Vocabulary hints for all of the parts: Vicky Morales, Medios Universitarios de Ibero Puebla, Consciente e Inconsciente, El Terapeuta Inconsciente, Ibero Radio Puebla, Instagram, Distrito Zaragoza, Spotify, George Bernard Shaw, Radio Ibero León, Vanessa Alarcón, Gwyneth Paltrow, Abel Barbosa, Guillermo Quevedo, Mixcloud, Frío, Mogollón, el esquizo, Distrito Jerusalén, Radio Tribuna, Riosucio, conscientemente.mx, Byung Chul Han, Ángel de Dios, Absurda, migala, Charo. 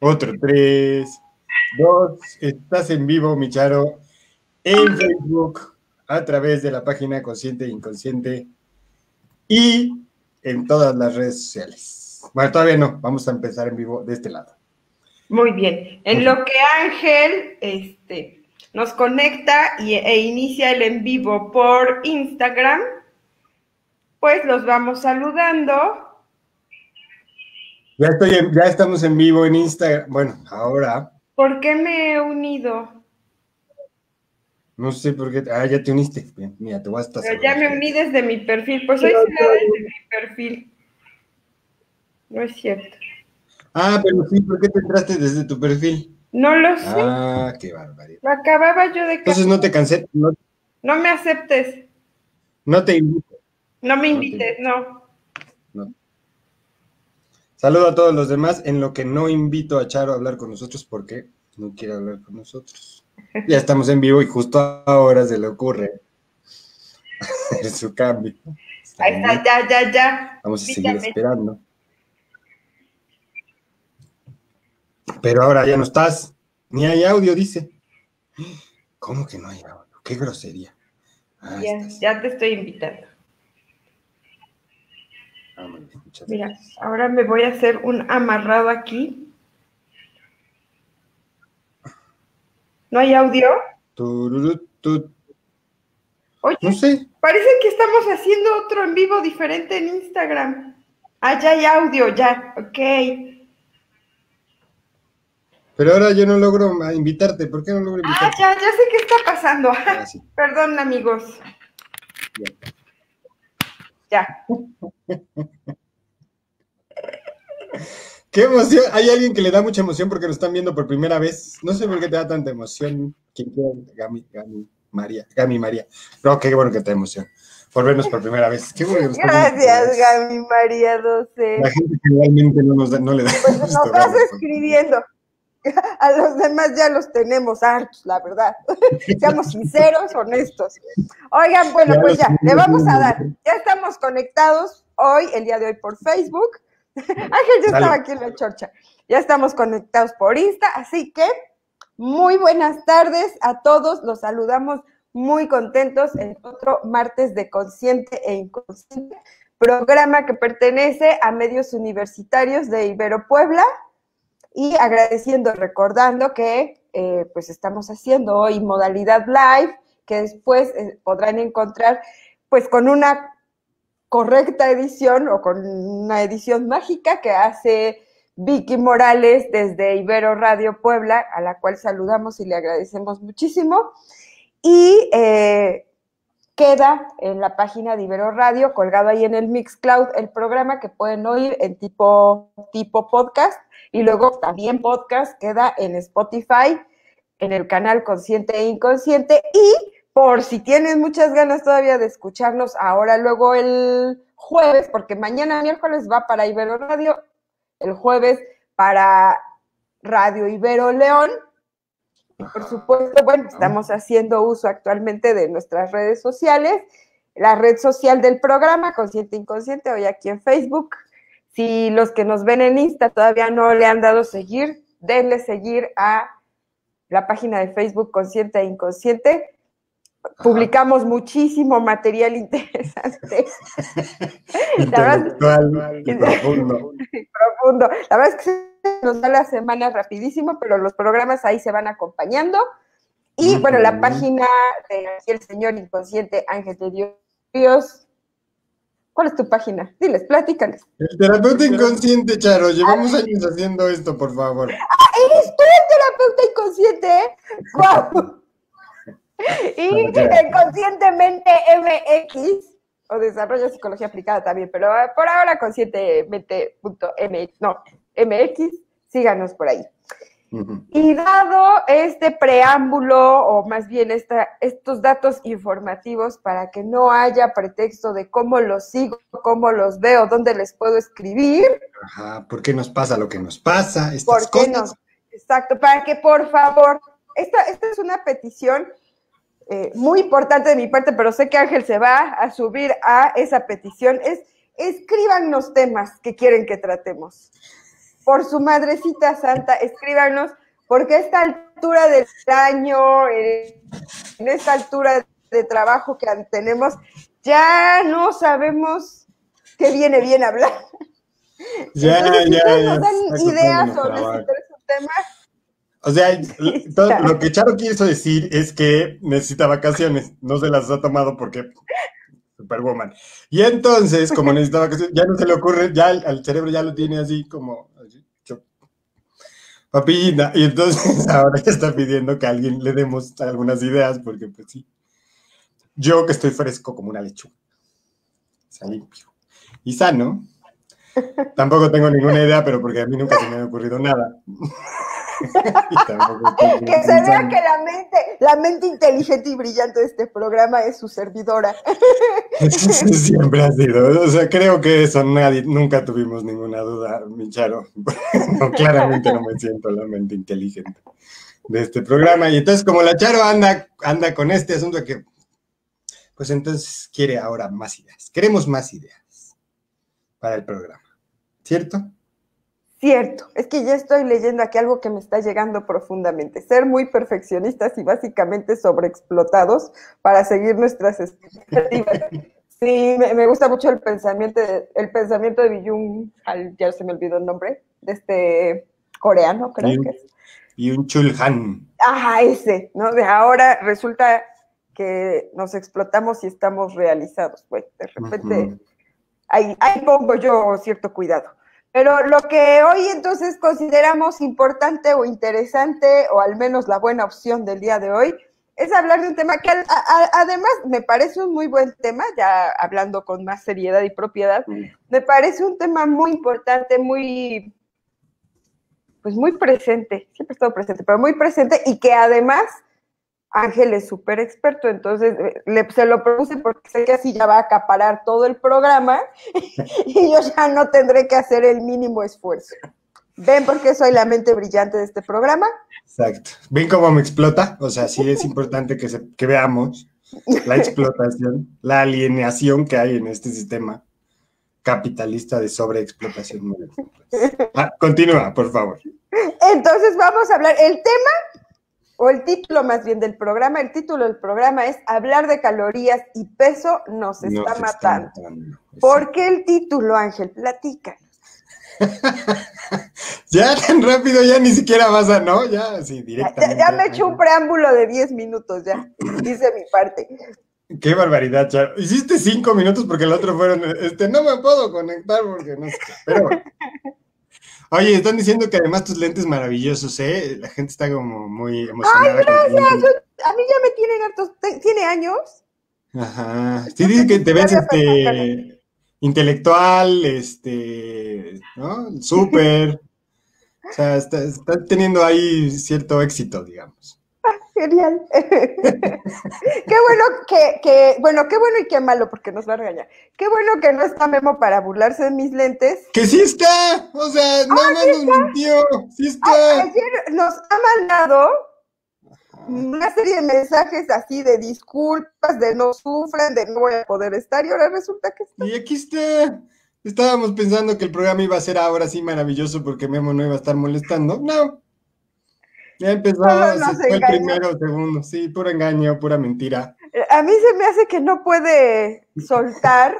Otro 3, 2. Estás en vivo, mi Charo, en Facebook, a través de la página Consciente e Inconsciente y en todas las redes sociales. Bueno, todavía no, vamos a empezar en vivo de este lado. Muy bien. En lo que Ángel nos conecta e inicia el en vivo por Instagram, pues los vamos saludando. Ya estamos en vivo en Instagram. Bueno, ahora. ¿Por qué me he unido? No sé por qué. Ah, ya te uniste. Bien, mira, te voy a estar. Pero ya me uní desde mi perfil. Pues hoy se da desde mi perfil. No es cierto. Ah, pero sí, ¿por qué te entraste desde tu perfil? No lo sé. Ah, qué barbaridad. Lo acababa yo de... Entonces no te canceles. No, no me aceptes. No te invito. No me invites, no. Saludo a todos los demás, en lo que no invito a Charo a hablar con nosotros porque no quiere hablar con nosotros. Ya estamos en vivo y justo ahora se le ocurre hacer su cambio. Ahí está, ya. Vamos a seguir esperando. Pero ahora ya no estás, ni hay audio, dice. ¿Cómo que no hay audio? ¡Qué grosería! Ah, ya te estoy invitando. Mira, ahora me voy a hacer un amarrado aquí. ¿No hay audio? Oye, no sé. Parece que estamos haciendo otro en vivo diferente en Instagram. Ah, ya hay audio, ya, ok. Pero ahora yo no logro invitarte, ¿por qué no logro invitarte? Ah, ya sé qué está pasando. Ah, sí. Perdón, amigos. Bien. Ya. ¡Qué emoción! Hay alguien que le da mucha emoción porque nos están viendo por primera vez. No sé por qué te da tanta emoción. ¿Quién quiere? Gami María. No, qué bueno que te da emoción por vernos por primera vez. Qué bueno que gracias, Gami María 12. La gente generalmente no le da. Pues nos vas escribiendo. A los demás ya los tenemos hartos, la verdad. Seamos sinceros, honestos. Oigan, bueno, pues ya, le vamos a dar. Ya estamos conectados hoy, el día de hoy por Facebook. Ángel ya estaba aquí en la chorcha. Ya estamos conectados por Insta, así que muy buenas tardes a todos. Los saludamos muy contentos en otro martes de Consciente e Inconsciente, programa que pertenece a Medios Universitarios de Ibero Puebla. Y agradeciendo, recordando que pues estamos haciendo hoy modalidad live, que después podrán encontrar pues con una correcta edición o con una edición mágica que hace Vicky Morales desde Ibero Radio Puebla, a la cual saludamos y le agradecemos muchísimo. Y queda en la página de Ibero Radio, colgado ahí en el Mixcloud, el programa que pueden oír en tipo podcast. Y luego también podcast queda en Spotify, en el canal Consciente e Inconsciente. Y por si tienen muchas ganas todavía de escucharnos ahora, luego el jueves, porque mañana miércoles va para Ibero Radio, el jueves para Radio Ibero León. Y por supuesto, bueno, estamos haciendo uso actualmente de nuestras redes sociales. La red social del programa Consciente e Inconsciente, hoy aquí en Facebook. Si los que nos ven en Insta todavía no le han dado seguir, denle seguir a la página de Facebook Consciente e Inconsciente. Publicamos muchísimo material interesante. Profundo. La verdad es que nos da la semana rapidísimo, pero los programas ahí se van acompañando. Y bueno, la página de el señor Inconsciente Ángel de Dios. ¿Cuál es tu página? Diles, platícales. El terapeuta inconsciente, Charo. Llevamos años haciendo esto, por favor. ¡Ah, eres tú el terapeuta inconsciente, eh! ¡Wow! Y conscientemente.mx, o desarrollo psicología aplicada también, pero por ahora conscientemente.mx, no, mx, síganos por ahí. Y dado este preámbulo, o más bien estos datos informativos para que no haya pretexto de cómo los sigo, cómo los veo, dónde les puedo escribir. Ajá, ¿por qué nos pasa lo que nos pasa? Estas cosas. Exacto, para que por favor, esta es una petición muy importante de mi parte, pero sé que Ángel se va a subir a esa petición, escríbanos temas que quieren que tratemos. por su madrecita santa, escríbanos, porque a esta altura del año, en esta altura de trabajo que tenemos, ya no sabemos qué viene bien hablar. Ya, entonces, ya, nos dan ideas sobre estos temas. O sea, todo, lo que Charo quiso decir es que necesita vacaciones, no se las ha tomado porque Superwoman. Y entonces, como necesita vacaciones, ya no se le ocurre, ya al cerebro ya lo tiene así como así, papillina. Y entonces ahora está pidiendo que alguien le demos algunas ideas, porque pues sí. Yo que estoy fresco como una lechuga, o sea, limpio y sano, tampoco tengo ninguna idea, pero porque a mí nunca se me ha ocurrido nada. Que se vea que la mente inteligente y brillante de este programa es su servidora. Siempre ha sido, o sea, creo que eso nadie, nunca tuvimos ninguna duda, mi Charo. No, claramente no me siento la mente inteligente de este programa. Y entonces, como la Charo anda con este asunto que, pues entonces quiere ahora más ideas. Queremos más ideas para el programa, ¿cierto? Cierto, es que ya estoy leyendo aquí algo que me está llegando profundamente. Ser muy perfeccionistas y básicamente sobreexplotados para seguir nuestras expectativas. Sí, me gusta mucho el pensamiento de Byung, ya se me olvidó el nombre, de este coreano, creo que es. Byung Chul Han. Ajá, ese, ¿no? De ahora resulta que nos explotamos y estamos realizados. Pues, de repente, ahí pongo yo cierto cuidado. Pero lo que hoy entonces consideramos importante o interesante, o al menos la buena opción del día de hoy, es hablar de un tema que además me parece un muy buen tema, ya hablando con más seriedad y propiedad, me parece un tema muy importante, muy presente, siempre he estado presente, pero muy presente, y que además Ángel es súper experto, entonces se lo propuse porque sé que así ya va a acaparar todo el programa y yo ya no tendré que hacer el mínimo esfuerzo. ¿Ven por qué soy la mente brillante de este programa? Exacto. ¿Ven cómo me explota? O sea, sí es importante que veamos la explotación, la alienación que hay en este sistema capitalista de sobreexplotación. Ah, continúa, por favor. Entonces vamos a hablar, el tema... o el título más bien del programa, el título del programa es Hablar de calorías y peso nos está matando. ¿Por qué el título, Ángel? Platícanos. Ya tan rápido, ya ni siquiera vas a, ¿no? Ya así directamente. Ya me echó un preámbulo de 10 minutos, ya, hice mi parte. Qué barbaridad, Charo. Hiciste 5 minutos porque el otro fueron, no me puedo conectar porque no sé, pero bueno. Oye, están diciendo que además tus lentes maravillosos, ¿eh? La gente está como muy emocionada. ¡Ay, gracias! A mí ya me tienen hartos... ¿Tiene años? Ajá. Sí, dicen que te ves intelectual, ¿no? Súper. O sea, está teniendo ahí cierto éxito, digamos. Ah, genial. Qué bueno y qué malo, porque nos va a regañar. Qué bueno que no está Memo para burlarse de mis lentes. ¡Que sí está! O sea, nada más nos mintió. ¡Sí está! Ayer nos ha mandado una serie de mensajes así de disculpas, de no sufran, de no voy a poder estar, y ahora resulta que está. Y aquí está. Estábamos pensando que el programa iba a ser ahora sí maravilloso porque Memo no iba a estar molestando. No. Ya empezó, se fue el primero, segundo, sí, puro engaño, pura mentira. A mí se me hace que no puede soltar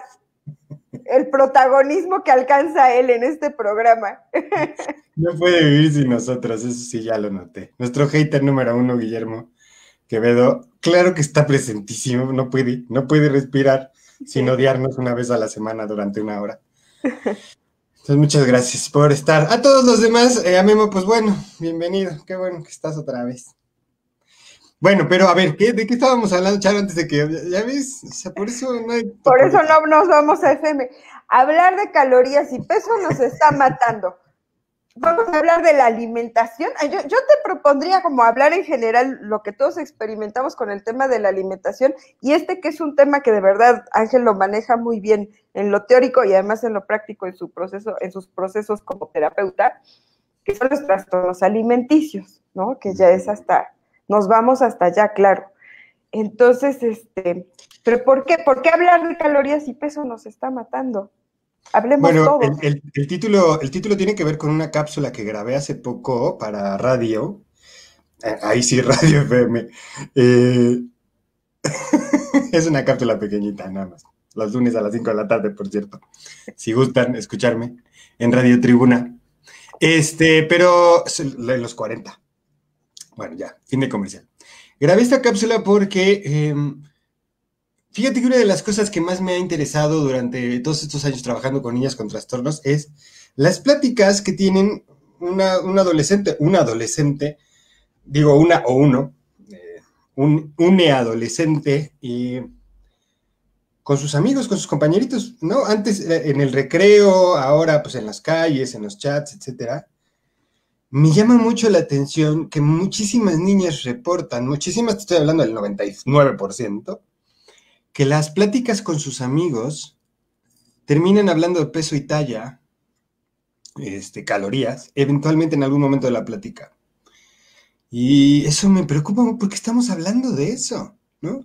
el protagonismo que alcanza él en este programa. No puede vivir sin nosotros, eso sí ya lo noté. Nuestro hater número uno, Guillermo Quevedo, claro que está presentísimo, no puede respirar sin odiarnos una vez a la semana durante una hora. Entonces, muchas gracias por estar. A todos los demás, a Memo, pues bueno, bienvenido. Qué bueno que estás otra vez. Bueno, pero a ver, ¿de qué estábamos hablando, Charo, antes de que, ya ves? O sea, por eso no hay... Por eso no nos vamos a FM. Hablar de calorías y peso nos está matando. Vamos a hablar de la alimentación. Yo te propondría como hablar en general lo que todos experimentamos con el tema de la alimentación, y que es un tema que de verdad Ángel lo maneja muy bien en lo teórico y además en lo práctico, en su proceso, en sus procesos como terapeuta, que son los trastornos alimenticios, ¿no? Que ya es hasta, nos vamos hasta allá, claro. Entonces, ¿pero por qué hablar de calorías y peso nos está matando? Hablemos todos. Bueno, el título tiene que ver con una cápsula que grabé hace poco para radio. Ahí sí, Radio FM. Es una cápsula pequeñita, nada más. Los lunes a las 5 de la tarde, por cierto. Si gustan escucharme en Radio Tribuna. Pero en los 40. Bueno, ya, fin de comercial. Grabé esta cápsula porque... fíjate que una de las cosas que más me ha interesado durante todos estos años trabajando con niñas con trastornos es las pláticas que tienen un neadolescente con sus amigos, con sus compañeritos, ¿no? Antes en el recreo, ahora pues en las calles, en los chats, etcétera. Me llama mucho la atención que muchísimas niñas reportan, muchísimas, te estoy hablando del 99%, que las pláticas con sus amigos terminan hablando de peso y talla, calorías, eventualmente en algún momento de la plática. Y eso me preocupa porque estamos hablando de eso, ¿no?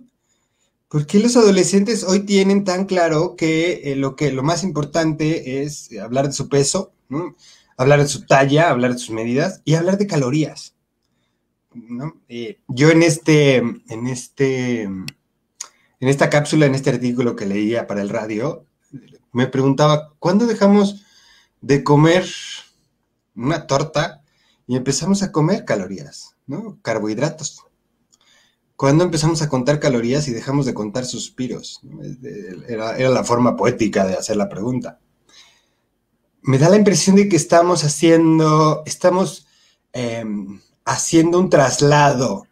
¿Por qué los adolescentes hoy tienen tan claro que lo más importante es hablar de su peso, ¿no? Hablar de su talla, hablar de sus medidas y hablar de calorías, ¿no? Yo en esta cápsula, en este artículo que leía para el radio, me preguntaba, ¿cuándo dejamos de comer una torta y empezamos a comer calorías, ¿no? Carbohidratos. ¿Cuándo empezamos a contar calorías y dejamos de contar suspiros? Era la forma poética de hacer la pregunta. Me da la impresión de que estamos haciendo un traslado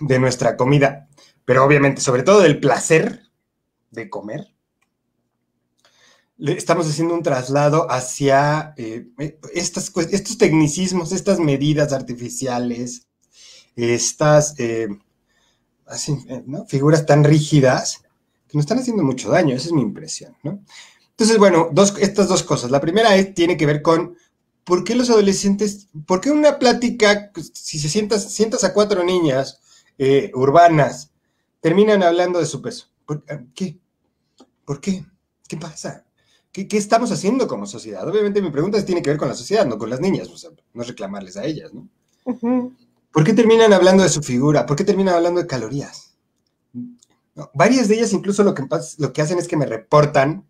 de nuestra comida, pero obviamente, sobre todo del placer de comer, estamos haciendo un traslado hacia estos tecnicismos, estas medidas artificiales, estas figuras tan rígidas que nos están haciendo mucho daño, esa es mi impresión, ¿no? Entonces, bueno, estas dos cosas. La primera tiene que ver con por qué los adolescentes, por qué una plática, si sientas a 4 niñas urbanas, terminan hablando de su peso. ¿Por qué? ¿Qué pasa? ¿Qué estamos haciendo como sociedad? Obviamente mi pregunta tiene que ver con la sociedad, no con las niñas, o sea, no reclamarles a ellas, ¿no? Uh-huh. ¿Por qué terminan hablando de su figura? ¿Por qué terminan hablando de calorías? No, varias de ellas incluso lo que hacen es que me reportan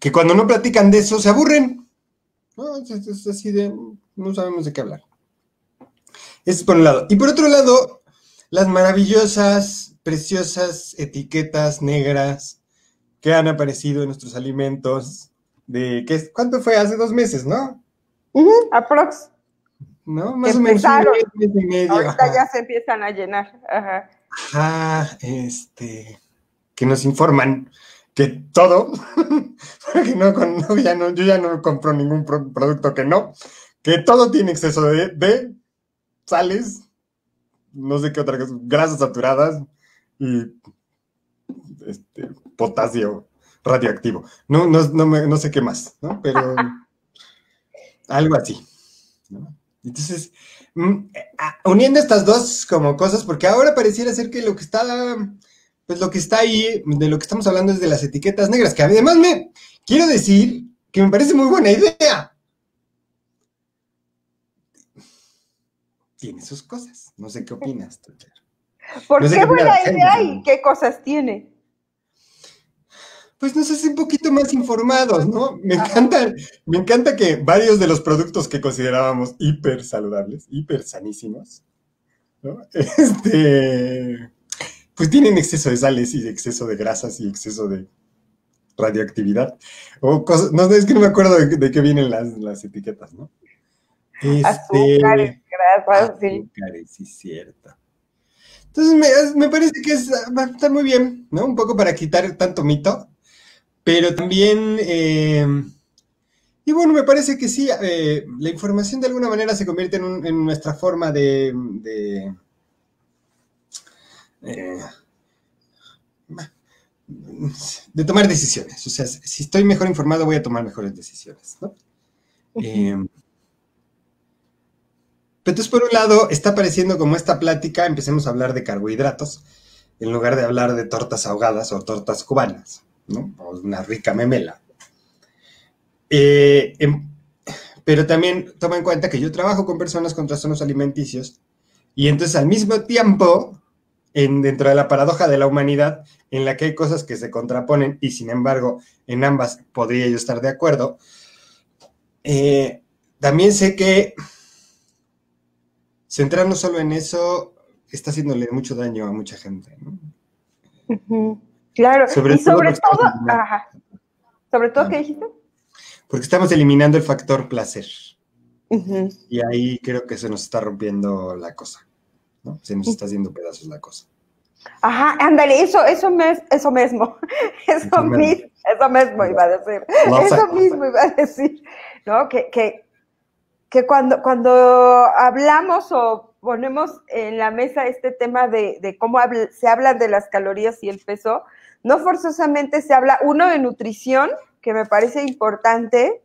que cuando no platican de eso se aburren. No, es así de... no sabemos de qué hablar. Eso es por un lado. Y por otro lado, las maravillosas, preciosas etiquetas negras que han aparecido en nuestros alimentos de... ¿Cuánto fue? Hace 2 meses, ¿no? Uh-huh. Aprox. ¿No? Más o menos un mes y medio. Ahorita ajá. Ya se empiezan a llenar. Ajá. Ajá, que nos informan que todo, porque yo ya no compro ningún producto que todo tiene exceso de sales, no sé qué otra cosa, grasas saturadas y potasio radioactivo. No sé qué más, ¿no? Pero algo así, ¿no? Entonces, uniendo estas dos como cosas, porque ahora pareciera ser que lo que está ahí, de lo que estamos hablando es de las etiquetas negras, que además me quiero decir que me parece muy buena idea. Tiene sus cosas. No sé qué opinas, tú, Charo. ¿Por qué buena idea y qué cosas tiene? Pues nos hace un poquito más informados, ¿no? Me encanta que varios de los productos que considerábamos hiper saludables, hiper sanísimos, ¿no? Pues tienen exceso de sales y exceso de grasas y exceso de radioactividad. O cosas, no, es que no me acuerdo de qué vienen las etiquetas, ¿no? Azúcares, grasas, sí. Azúcares, sí, cierto. Entonces me parece que va a estar muy bien, ¿no? Un poco para quitar tanto mito, pero también... y bueno, me parece que sí, la información de alguna manera se convierte en nuestra forma de tomar decisiones. O sea, si estoy mejor informado voy a tomar mejores decisiones, ¿no? Uh-huh. Entonces, por un lado, está apareciendo como esta plática, empecemos a hablar de carbohidratos, en lugar de hablar de tortas ahogadas o tortas cubanas, ¿no? O una rica memela. Pero también toma en cuenta que yo trabajo con personas con trastornos alimenticios y entonces al mismo tiempo, dentro de la paradoja de la humanidad, en la que hay cosas que se contraponen y sin embargo en ambas podría yo estar de acuerdo, también sé que centrarnos solo en eso está haciéndole mucho daño a mucha gente, ¿no? Uh-huh. Claro, sobre todo, ¿qué dijiste? Porque estamos eliminando el factor placer. Uh-huh. Y ahí creo que se nos está rompiendo la cosa, ¿no? Se nos está haciendo pedazos la cosa. Ajá, ándale, eso mismo iba a decir. ¿No? Que cuando hablamos o ponemos en la mesa este tema de cómo se habla de las calorías y el peso, no forzosamente se habla, uno, de nutrición, que me parece importante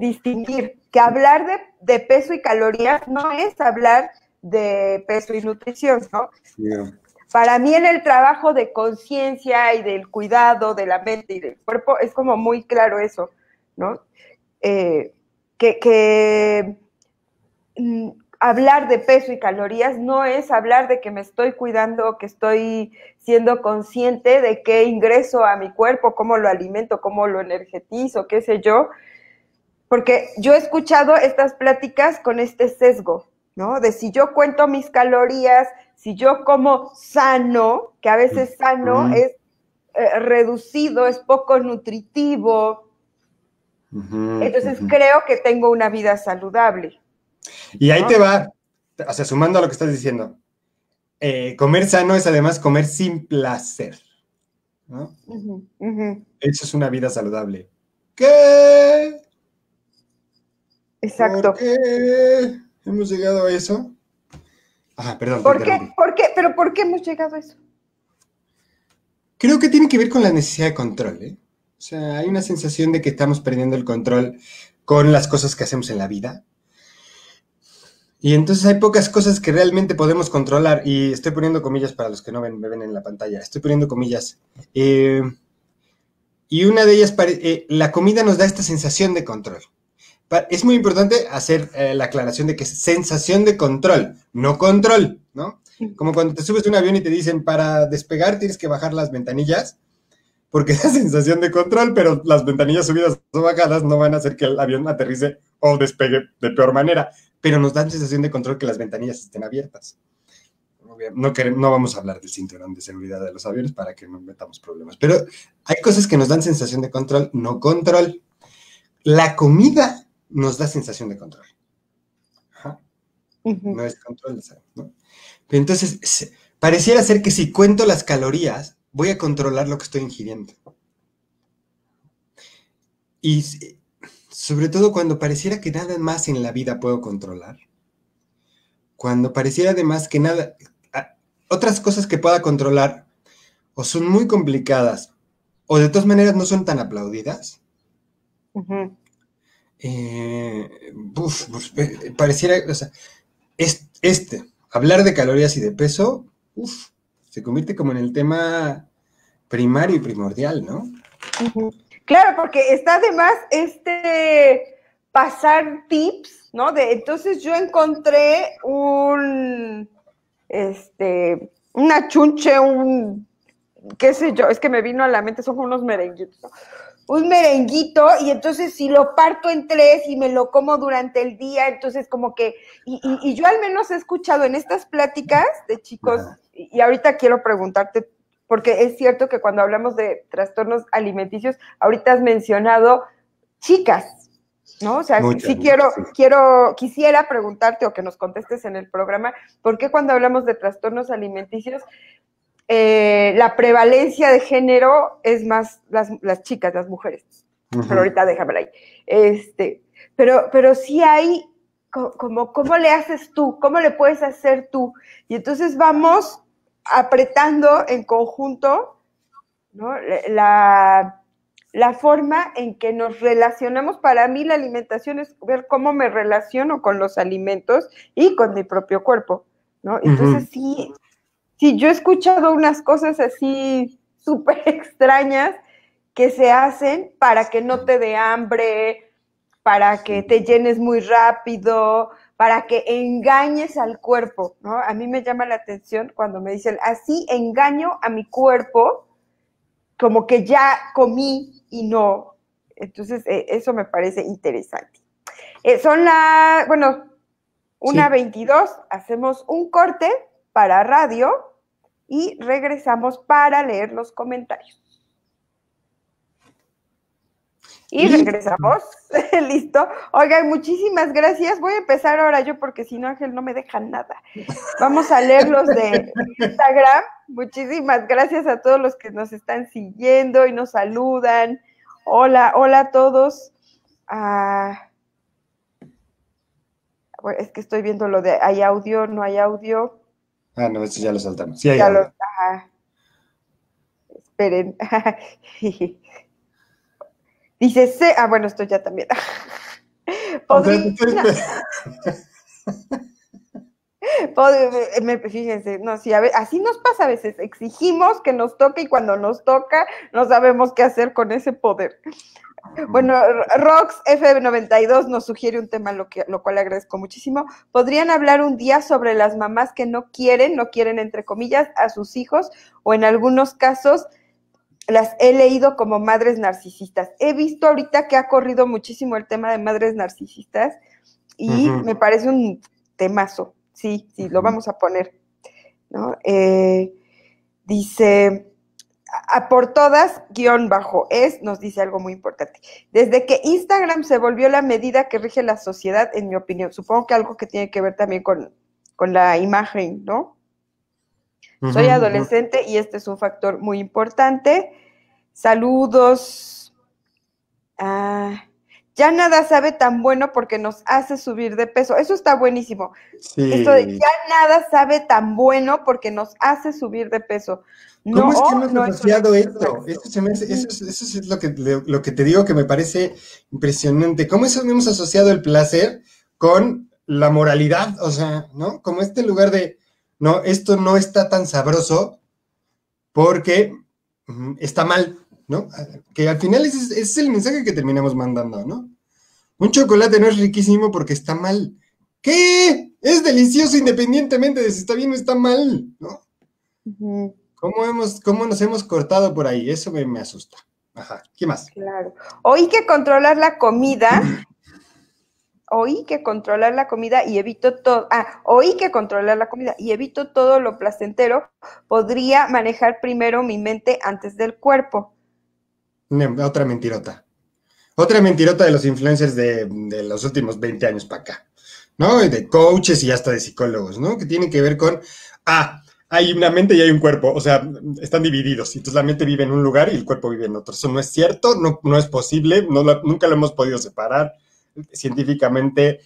distinguir, que hablar de peso y calorías no es hablar de peso y nutrición, ¿no? Yeah. Para mí en el trabajo de conciencia y del cuidado de la mente y del cuerpo es como muy claro eso, ¿no? Que hablar de peso y calorías no es hablar de que me estoy cuidando, que estoy siendo consciente de qué ingreso a mi cuerpo, cómo lo alimento, cómo lo energetizo, qué sé yo, porque yo he escuchado estas pláticas con este sesgo, ¿no? De si yo cuento mis calorías, si yo como sano, que a veces sano es reducido, es poco nutritivo, entonces creo que tengo una vida saludable. Y ahí te va, o sea, sumando a lo que estás diciendo, comer sano es además comer sin placer, ¿no? Eso es una vida saludable. ¿Qué? Exacto. ¿Por qué hemos llegado a eso? Ah, perdón. ¿Por qué hemos llegado a eso? Creo que tiene que ver con la necesidad de control, ¿eh? O sea, hay una sensación de que estamos perdiendo el control con las cosas que hacemos en la vida. Y entonces hay pocas cosas que realmente podemos controlar, y estoy poniendo comillas para los que no me ven en la pantalla, estoy poniendo comillas. Y una de ellas, la comida nos da esta sensación de control. Es muy importante hacer la aclaración de que es sensación de control, no control, ¿no? Como cuando te subes a un avión y te dicen, para despegar tienes que bajar las ventanillas, porque es la sensación de control, pero las ventanillas subidas o bajadas no van a hacer que el avión aterrice o despegue de peor manera, pero nos dan sensación de control que las ventanillas estén abiertas. No vamos a hablar del cinturón de seguridad de los aviones para que no metamos problemas, pero hay cosas que nos dan sensación de control, no control. La comida nos da sensación de control. Ajá. No es control, ¿no? Pero entonces, pareciera ser que si cuento las calorías, voy a controlar lo que estoy ingiriendo. Y sobre todo cuando pareciera que nada más en la vida puedo controlar, cuando pareciera además que nada, otras cosas que pueda controlar o son muy complicadas o de todas maneras no son tan aplaudidas, pareciera, o sea, hablar de calorías y de peso, se convierte como en el tema primario y primordial, ¿no? Claro, porque está además pasar tips, ¿no? Entonces yo encontré una chunche, qué sé yo, es que me vino a la mente, son como unos merenguitos, ¿no? Un merenguito, y entonces si lo parto en tres y me lo como durante el día, entonces como que, y yo al menos he escuchado en estas pláticas de chicos, y ahorita quiero preguntarte, porque es cierto que cuando hablamos de trastornos alimenticios, ahorita has mencionado chicas, ¿no? O sea, quisiera preguntarte o que nos contestes en el programa, ¿por qué cuando hablamos de trastornos alimenticios la prevalencia de género es más las chicas, las mujeres? Pero ahorita déjame ahí. Pero sí hay como, ¿cómo le haces tú? ¿Cómo le puedes hacer tú? Y entonces vamos apretando en conjunto, ¿no? la forma en que nos relacionamos. Para mí la alimentación es ver cómo me relaciono con los alimentos y con mi propio cuerpo, ¿no? Entonces sí, Sí, yo he escuchado unas cosas así súper extrañas que se hacen para que no te dé hambre, para que te llenes muy rápido, para que engañes al cuerpo, ¿no? A mí me llama la atención cuando me dicen, así engaño a mi cuerpo, como que ya comí y no. Entonces, eso me parece interesante. Son las, bueno, 1:22, hacemos un corte para radio y regresamos para leer los comentarios. Y regresamos, listo. Oigan, muchísimas gracias. Voy a empezar ahora yo porque si no, Ángel no me deja nada. Vamos a leer los de Instagram. Muchísimas gracias a todos los que nos están siguiendo y nos saludan. Hola, hola a todos. Es que estoy viendo lo de hay audio, no hay audio. Ah, no, eso ya lo saltamos. Sí, hay audio. Esperen. Dice, bueno, esto ya también. Fíjense, no, sí, a veces, así nos pasa a veces, exigimos que nos toque y cuando nos toca no sabemos qué hacer con ese poder. Bueno, Rox F92 nos sugiere un tema, lo cual agradezco muchísimo. ¿Podrían hablar un día sobre las mamás que no quieren entre comillas, a sus hijos, o en algunos casos... Las he leído como madres narcisistas? He visto ahorita que ha corrido muchísimo el tema de madres narcisistas y me parece un temazo. Sí, lo vamos a poner, ¿no? Dice, a por todas, _es, nos dice algo muy importante. Desde que Instagram se volvió la medida que rige la sociedad, en mi opinión, supongo que algo que tiene que ver también con la imagen, ¿no? Soy adolescente y este es un factor muy importante. Saludos. Ya nada sabe tan bueno porque nos hace subir de peso. Eso está buenísimo. Sí. Esto de ya nada sabe tan bueno porque nos hace subir de peso. No, ¿cómo es que hemos negociado esto? Eso es lo que te digo que me parece impresionante. ¿Cómo eso hemos asociado el placer con la moralidad? O sea, ¿no? Como este lugar de... No, esto no está tan sabroso porque está mal, ¿no? Que al final ese es el mensaje que terminamos mandando, ¿no? Un chocolate no es riquísimo porque está mal. ¿Qué? Es delicioso independientemente de si está bien o está mal, ¿no? ¿Cómo nos hemos cortado por ahí? Eso me asusta. Ajá, ¿qué más? Claro. Oí que controlar la comida y evito todo lo placentero, podría manejar primero mi mente antes del cuerpo. No, otra mentirota de los influencers de los últimos 20 años para acá, ¿no? De coaches y hasta de psicólogos, ¿no? Que tienen que ver con, hay una mente y hay un cuerpo, o sea, están divididos. Entonces la mente vive en un lugar y el cuerpo vive en otro. Eso no es cierto, no es posible, nunca lo hemos podido separar. Científicamente,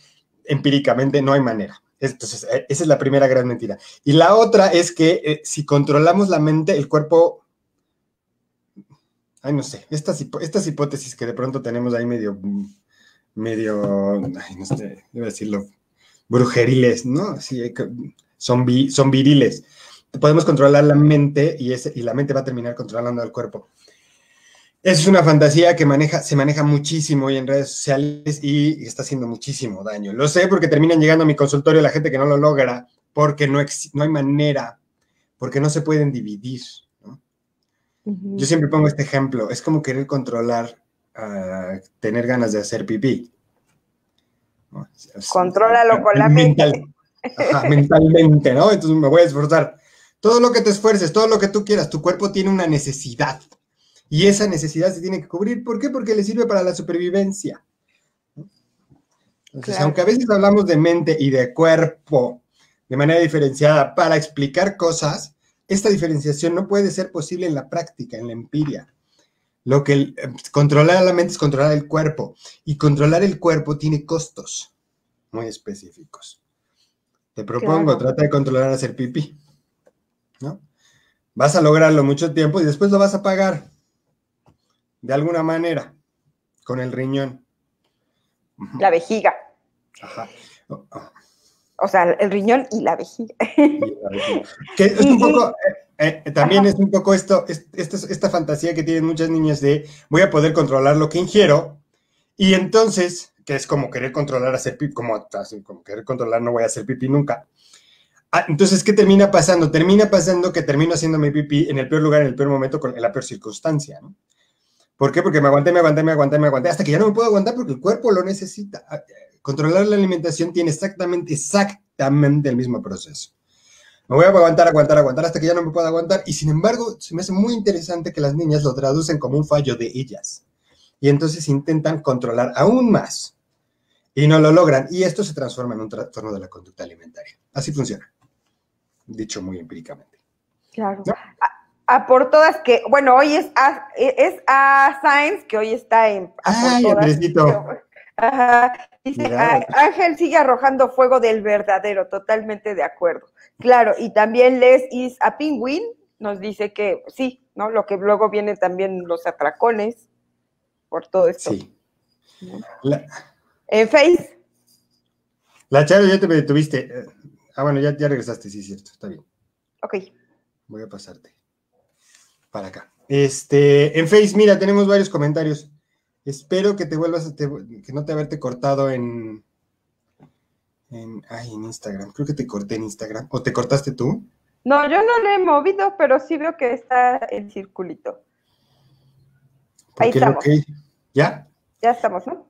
empíricamente, no hay manera. Entonces, esa es la primera gran mentira. Y la otra es que si controlamos la mente, el cuerpo... Ay, no sé, estas hipótesis que de pronto tenemos ahí medio... Ay, no sé, debo decirlo, brujeriles, ¿no? Sí, son viriles. Podemos controlar la mente y la mente va a terminar controlando al cuerpo. Es una fantasía que se maneja muchísimo hoy en redes sociales y está haciendo muchísimo daño. Lo sé porque terminan llegando a mi consultorio la gente que no lo logra, porque no hay manera, porque no se pueden dividir, ¿no? Yo siempre pongo este ejemplo. Es como querer controlar, tener ganas de hacer pipí. ¿No? Contrólalo con la mente. Mentalmente, ¿no? Entonces me voy a esforzar. Todo lo que te esfuerces, todo lo que tú quieras, tu cuerpo tiene una necesidad. Y esa necesidad se tiene que cubrir. ¿Por qué? Porque le sirve para la supervivencia. Entonces, claro. Aunque a veces hablamos de mente y de cuerpo de manera diferenciada para explicar cosas, esta diferenciación no puede ser posible en la práctica, en la empiria. Lo que controlar la mente es controlar el cuerpo. Y controlar el cuerpo tiene costos muy específicos. Te propongo, claro, trata de controlar hacer pipí, ¿no? Vas a lograrlo mucho tiempo y después lo vas a pagar. De alguna manera, con el riñón. La vejiga. Ajá. O sea, el riñón y la vejiga. Que es un poco, también es un poco esta fantasía que tienen muchas niñas de voy a poder controlar lo que ingiero, y entonces, que es como querer controlar hacer pipí, como querer controlar no voy a hacer pipí nunca. Ah, entonces, ¿qué termina pasando? Termina pasando que termino haciéndome pipí en el peor lugar, en el peor momento, en la peor circunstancia, ¿no? ¿Por qué? Porque me aguanté, hasta que ya no me puedo aguantar porque el cuerpo lo necesita. Controlar la alimentación tiene exactamente el mismo proceso. Me voy a aguantar hasta que ya no me pueda aguantar. Y sin embargo, se me hace muy interesante que las niñas lo traducen como un fallo de ellas. Y entonces intentan controlar aún más. Y no lo logran. Y esto se transforma en un trastorno de la conducta alimentaria. Así funciona. Dicho muy empíricamente. Claro. ¿No? A por todas que, bueno, hoy es a Sainz, que hoy está en... Ay, Andresito. Ajá. Dice, Ángel sigue arrojando fuego del verdadero, totalmente de acuerdo. Claro, y también Les Is a Penguin nos dice que sí, ¿no? Lo que luego vienen también los atracones por todo esto. Sí. ¿No? En Face. La Charo, ya te detuviste. Ah, bueno, ya regresaste, sí, cierto, está bien. Ok. Voy a pasarte para acá. En Face, mira, tenemos varios comentarios. Espero que te vuelvas a... que no te haberte cortado en Instagram. Creo que te corté en Instagram. ¿O te cortaste tú? No, yo no le he movido, pero sí veo que está el circulito. Ahí estamos. ¿Ya? Ya estamos, ¿no?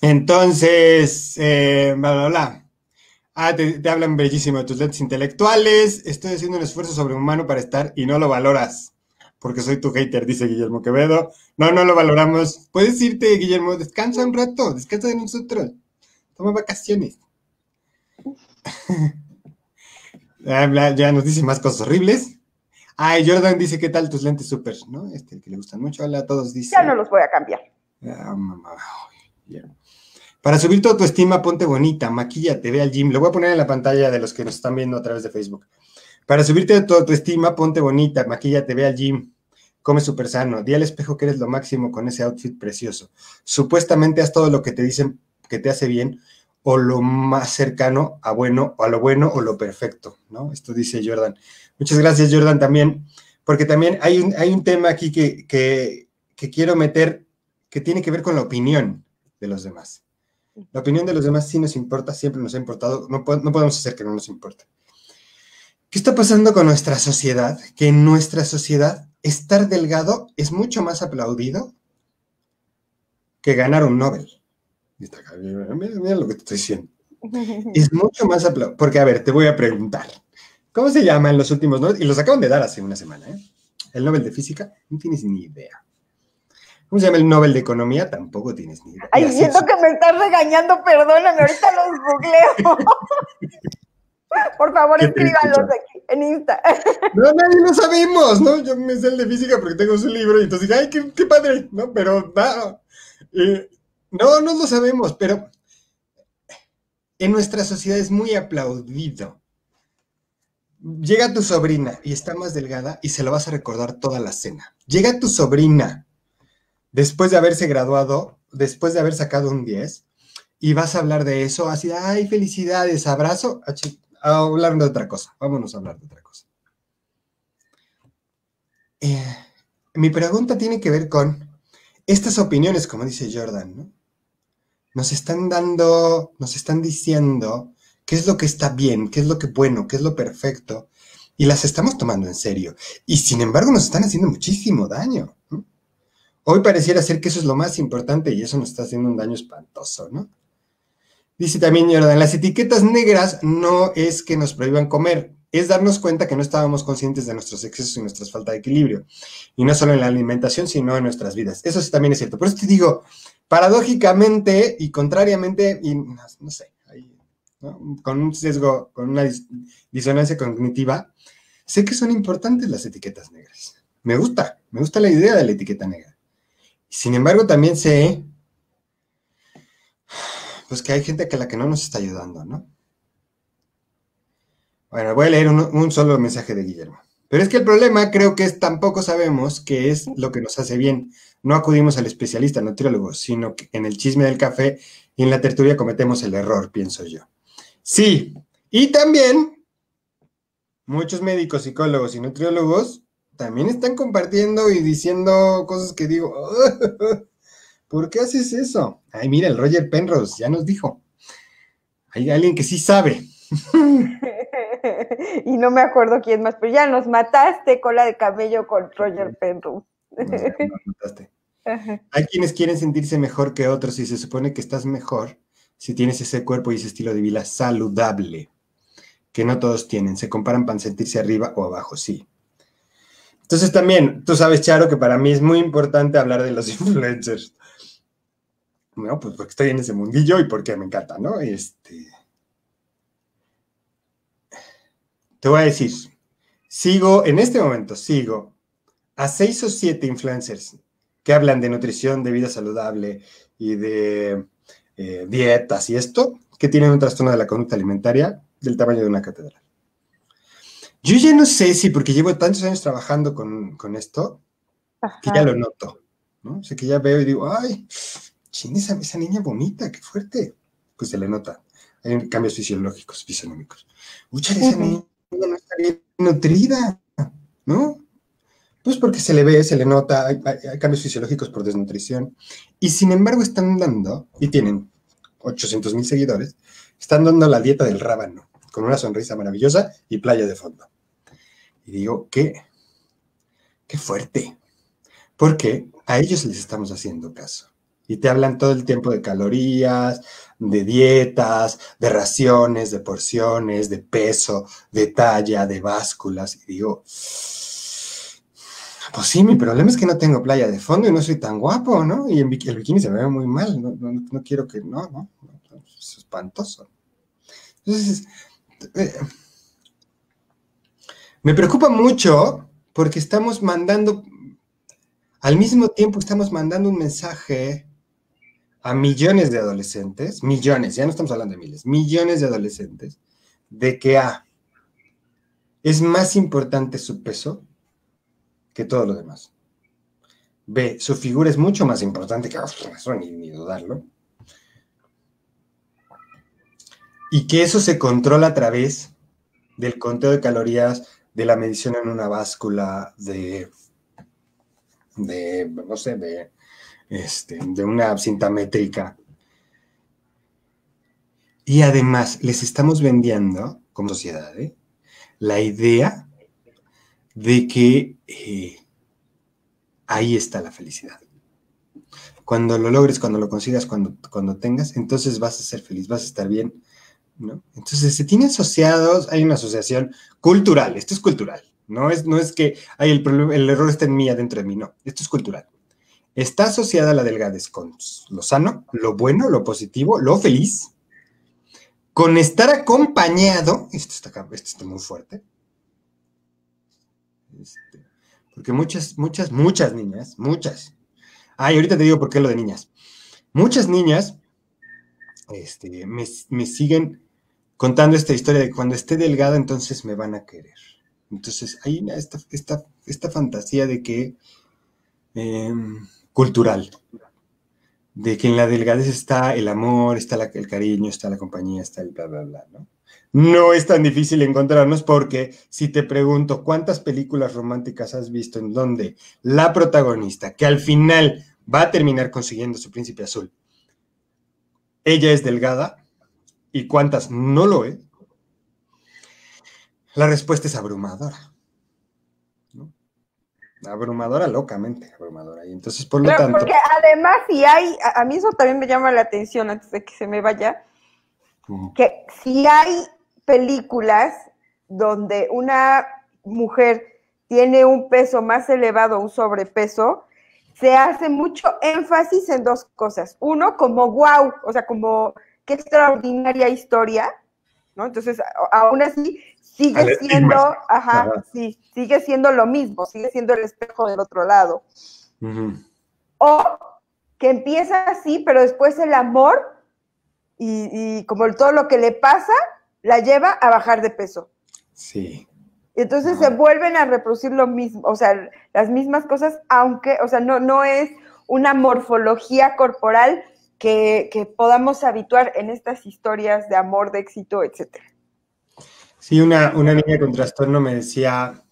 Entonces, bla, bla, bla. Ah, te hablan bellísimo de tus lentes intelectuales. Estoy haciendo un esfuerzo sobrehumano para estar y no lo valoras. Porque soy tu hater, dice Guillermo Quevedo. No, no lo valoramos. Puedes irte, Guillermo, descansa un rato, descansa de nosotros. Toma vacaciones. Ya nos dice más cosas horribles. Ay, Jordan dice, ¿qué tal tus lentes súper? ¿No? Que le gustan mucho. Hola a todos, dice. Ya no los voy a cambiar. Ah, mamá. Yeah. Para subir tu autoestima, ponte bonita, maquíllate, ve al gym. Lo voy a poner en la pantalla de los que nos están viendo a través de Facebook. Para subirte tu autoestima, ponte bonita, maquíllate, ve al gym, come súper sano, di al espejo que eres lo máximo con ese outfit precioso. Supuestamente haz todo lo que te dicen que te hace bien o lo más cercano a bueno, o a lo bueno o lo perfecto, ¿no? Esto dice Jordan. Muchas gracias, Jordan, también, porque también hay un tema aquí que quiero meter que tiene que ver con la opinión de los demás. La opinión de los demás sí nos importa, siempre nos ha importado, no podemos hacer que no nos importe. ¿Qué está pasando con nuestra sociedad? Que en nuestra sociedad estar delgado es mucho más aplaudido que ganar un Nobel. Mira lo que te estoy diciendo. Es mucho más aplaudido. Porque, a ver, te voy a preguntar. ¿Cómo se llaman los últimos Nobel? Y los acaban de dar hace una semana, ¿eh? El Nobel de Física, no tienes ni idea. ¿Cómo se llama el Nobel de Economía? Tampoco tienes ni idea. Ay, siento que me estás regañando, perdóname, ahorita los googleo. Por favor, escríbanlos aquí, en Insta. No, nadie lo sabemos, ¿no? Yo me sé el de física porque tengo su libro y entonces dije, ¡ay, qué padre! ¿No? Pero, no lo sabemos, pero en nuestra sociedad es muy aplaudido. Llega tu sobrina y está más delgada y se lo vas a recordar toda la cena. Llega tu sobrina después de haberse graduado, después de haber sacado un 10, y vas a hablar de eso, así, ¡ay, felicidades, abrazo! A hablar de otra cosa. Vámonos a hablar de otra cosa. Mi pregunta tiene que ver con estas opiniones, como dice Jordan, ¿no? Nos están diciendo qué es lo que está bien, qué es lo que es bueno, qué es lo perfecto, y las estamos tomando en serio. Y sin embargo nos están haciendo muchísimo daño. Hoy pareciera ser que eso es lo más importante y eso nos está haciendo un daño espantoso, ¿no? Dice también Jordan, las etiquetas negras no es que nos prohíban comer, es darnos cuenta que no estábamos conscientes de nuestros excesos y nuestra falta de equilibrio. Y no solo en la alimentación, sino en nuestras vidas. Eso sí también es cierto. Por eso te digo, paradójicamente y contrariamente, y no sé, ahí, ¿no? Con un sesgo, con una disonancia cognitiva, sé que son importantes las etiquetas negras. Me gusta la idea de la etiqueta negra. Sin embargo, también sé... pues que hay gente que no nos está ayudando, ¿no? Bueno, voy a leer un solo mensaje de Guillermo. Pero es que el problema creo que es tampoco sabemos qué es lo que nos hace bien. No acudimos al especialista, al nutriólogo, sino que en el chisme del café y en la tertulia cometemos el error, pienso yo. Sí, y también muchos médicos, psicólogos y nutriólogos también están compartiendo y diciendo cosas que digo, ¿por qué haces eso? Ay, mira, el Roger Penrose ya nos dijo. Hay alguien que sí sabe. Y no me acuerdo quién más, pero ya nos mataste, cola de camello, con Roger Penrose. Nos mataste. Hay quienes quieren sentirse mejor que otros y se supone que estás mejor si tienes ese cuerpo y ese estilo de vida saludable, que no todos tienen. Se comparan para sentirse arriba o abajo, sí. Entonces también, tú sabes, Charo, que para mí es muy importante hablar de los influencers. Bueno, pues porque estoy en ese mundillo y porque me encanta, ¿no? Te voy a decir, en este momento sigo a 6 o 7 influencers que hablan de nutrición, de vida saludable y de dietas y esto, que tienen un trastorno de la conducta alimentaria del tamaño de una catedral. Yo ya no sé si, porque llevo tantos años trabajando con esto, ajá, que ya lo noto, ¿no? O sea, que ya veo y digo, ¡ay, chin, esa niña vomita, qué fuerte! Pues se le nota. Hay cambios fisiológicos, fisonómicos. Mucha de esa niña no está bien nutrida, ¿no? Pues porque se le ve, se le nota, hay cambios fisiológicos por desnutrición. Y sin embargo están dando, y tienen 800,000 seguidores, están dando la dieta del rábano, con una sonrisa maravillosa y playa de fondo. Y digo, qué fuerte. Porque a ellos les estamos haciendo caso. Y te hablan todo el tiempo de calorías, de dietas, de raciones, de porciones, de peso, de talla, de básculas. Y digo, pues sí, mi problema es que no tengo playa de fondo y no soy tan guapo, ¿no? Y el bikini se me ve muy mal, no quiero que, no, es espantoso. Entonces, me preocupa mucho porque estamos mandando, al mismo tiempo estamos mandando un mensaje a millones de adolescentes, millones, ya no estamos hablando de miles, millones de adolescentes, de que es más importante su peso que todo lo demás. B, su figura es mucho más importante que eso, ni dudarlo. Y que eso se controla a través del conteo de calorías, de la medición en una báscula, de una cinta métrica. Y además, les estamos vendiendo, como sociedad, la idea de que ahí está la felicidad. Cuando lo logres, cuando lo consigas, cuando tengas, entonces vas a ser feliz, vas a estar bien, ¿no? Entonces se tienen asociados, hay una asociación cultural, esto es cultural, no es que hay el error está en mí, adentro de mí, no, esto es cultural. Está asociada la delgadez con lo sano, lo bueno, lo positivo, lo feliz, con estar acompañado, esto está muy fuerte, porque muchas niñas, ahorita te digo por qué lo de niñas, muchas niñas me siguen contando esta historia de que cuando esté delgada entonces me van a querer. Entonces hay esta fantasía de que cultural, de que en la delgadez está el amor, está el cariño, está la compañía, está el bla bla bla, ¿no? No es tan difícil encontrarnos porque si te pregunto cuántas películas románticas has visto en donde la protagonista, que al final va a terminar consiguiendo su príncipe azul, ella es delgada y cuántas no lo es, la respuesta es abrumadora, ¿no? Abrumadora, locamente abrumadora. Y entonces, por lo tanto... Porque además, si hay, a mí eso también me llama la atención antes de que se me vaya, que si hay películas donde una mujer tiene un peso más elevado, un sobrepeso, se hace mucho énfasis en dos cosas. Uno, como wow, o sea, como qué extraordinaria historia, ¿no? Entonces, aún así, sigue siendo lo mismo, sigue siendo el espejo del otro lado. Uh-huh. O que empieza así, pero después el amor... Y como todo lo que le pasa, la lleva a bajar de peso. Sí. Y entonces se vuelven a reproducir lo mismo, o sea, las mismas cosas, aunque, o sea, no es una morfología corporal que podamos habituar en estas historias de amor, de éxito, etcétera. Sí, una niña con trastorno me decía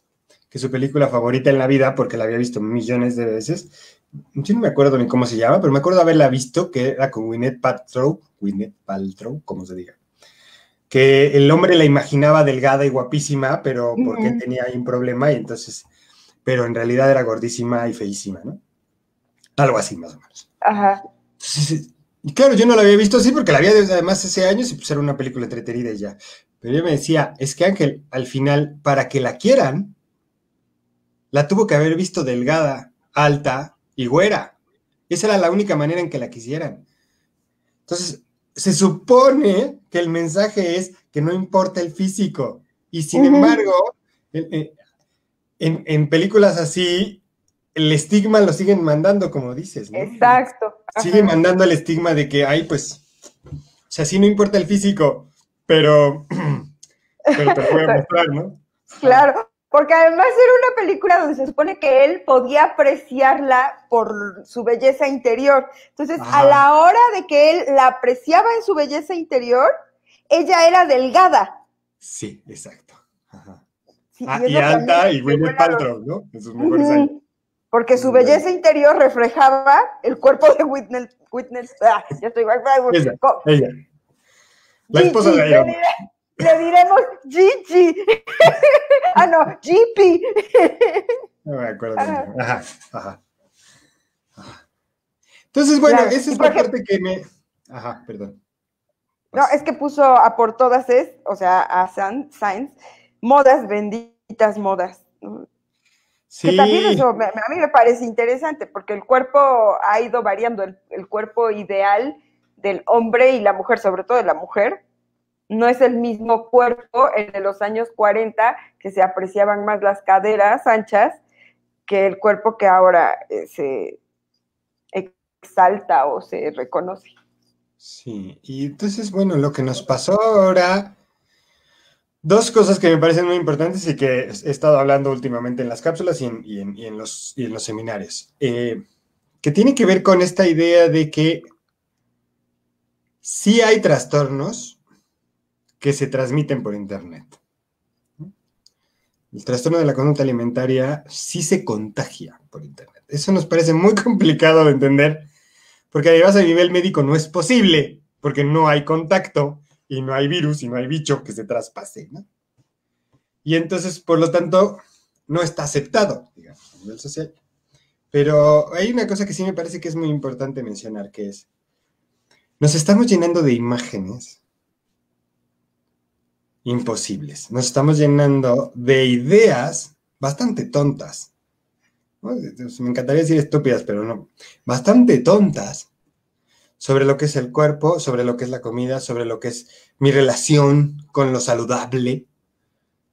que su película favorita en la vida, porque la había visto millones de veces, yo no me acuerdo ni cómo se llama, pero me acuerdo haberla visto, que era con Gwyneth Paltrow, como se diga, que el hombre la imaginaba delgada y guapísima, pero porque tenía ahí un problema, y entonces, pero en realidad era gordísima y feísima, ¿no? Algo así, más o menos. Ajá. Entonces, y claro, yo no la había visto así, porque la había visto además hace años, y pues era una película entretenida y ya. Pero yo me decía, es que Ángel, al final, para que la quieran, la tuvo que haber visto delgada, alta y güera. Esa era la única manera en que la quisieran. Entonces, se supone que el mensaje es que no importa el físico. Y sin embargo, en películas así, el estigma lo siguen mandando, como dices, ¿no? Exacto. Siguen mandando el estigma de que, ay, pues, o sea, sí no importa el físico, pero te voy a mostrar, ¿no? Claro. Porque además era una película donde se supone que él podía apreciarla por su belleza interior. Entonces, a la hora de que él la apreciaba en su belleza interior, ella era delgada. Sí, exacto. Ajá. Sí, y alta y Gwyneth Paltrow, ¿no? En sus mejores años. Porque su belleza interior reflejaba el cuerpo de Gwyneth. Ah, yo estoy ella. La esposa de ella. Le diremos Gigi. Ah, no, Gipi. No me acuerdo. Ajá. Entonces, bueno, claro, esa es la parte que me... Ajá, perdón. No, es que puso a por todas a Sainz, modas, benditas modas. Sí. Que también eso a mí me parece interesante, porque el cuerpo ha ido variando, el cuerpo ideal del hombre y la mujer, sobre todo de la mujer, no es el mismo cuerpo el de los años 40, que se apreciaban más las caderas anchas, que el cuerpo que ahora se exalta o se reconoce. Sí, y entonces, bueno, lo que nos pasó ahora, dos cosas que me parecen muy importantes y que he estado hablando últimamente en las cápsulas y en los seminarios, que tiene que ver con esta idea de que sí hay trastornos que se transmiten por internet. El trastorno de la conducta alimentaria sí se contagia por internet. Eso nos parece muy complicado de entender, porque además a nivel médico no es posible, porque no hay contacto, y no hay virus, y no hay bicho que se traspase, ¿no? Y entonces, por lo tanto, no está aceptado, digamos, a nivel social. Pero hay una cosa que sí me parece que es muy importante mencionar, que es, nos estamos llenando de imágenes imposibles. Nos estamos llenando de ideas bastante tontas. Me encantaría decir estúpidas, pero no. Bastante tontas sobre lo que es el cuerpo, sobre lo que es la comida, sobre lo que es mi relación con lo saludable,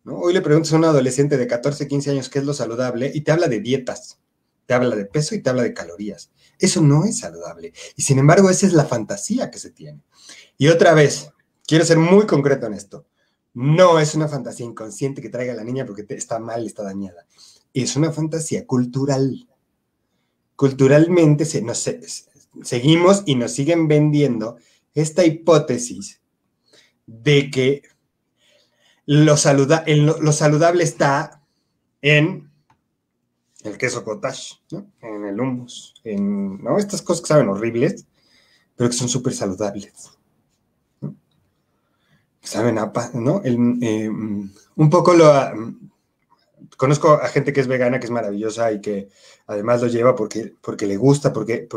¿no? Hoy le preguntas a un adolescente de 14, 15 años qué es lo saludable y te habla de dietas, te habla de peso y te habla de calorías. Eso no es saludable. Y sin embargo, esa es la fantasía que se tiene. Y otra vez, quiero ser muy concreto en esto. No es una fantasía inconsciente que traiga a la niña porque está mal, está dañada. Es una fantasía cultural. Culturalmente seguimos y nos siguen vendiendo esta hipótesis de que lo saludable está en el queso cottage, ¿no? En el hummus, ¿no? Estas cosas que saben horribles, pero que son súper saludables. Saben, ¿no? Un poco conozco a gente que es vegana, que es maravillosa y que además lo lleva porque le gusta, porque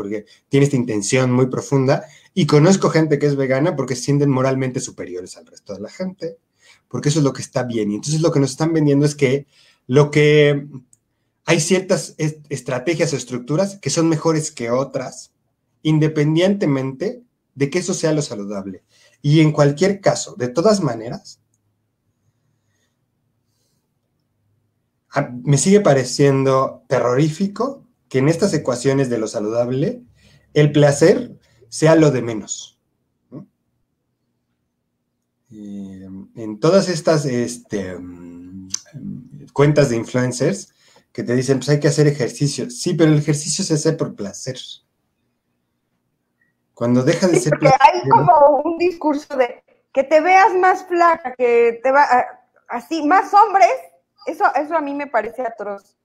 tiene esta intención muy profunda. Y conozco gente que es vegana porque se sienten moralmente superiores al resto de la gente, porque eso es lo que está bien. Y entonces lo que nos están vendiendo es que hay ciertas estrategias o estructuras que son mejores que otras, independientemente de que eso sea lo saludable. Y en cualquier caso, de todas maneras, me sigue pareciendo terrorífico que en estas ecuaciones de lo saludable, el placer sea lo de menos, ¿no? En todas estas cuentas de influencers que te dicen, pues hay que hacer ejercicio. Sí, pero el ejercicio se hace por placer. Cuando deja de ser placentero. Hay como un discurso de que te veas más flaca, que te va así, más hombres, eso a mí me parece atroz.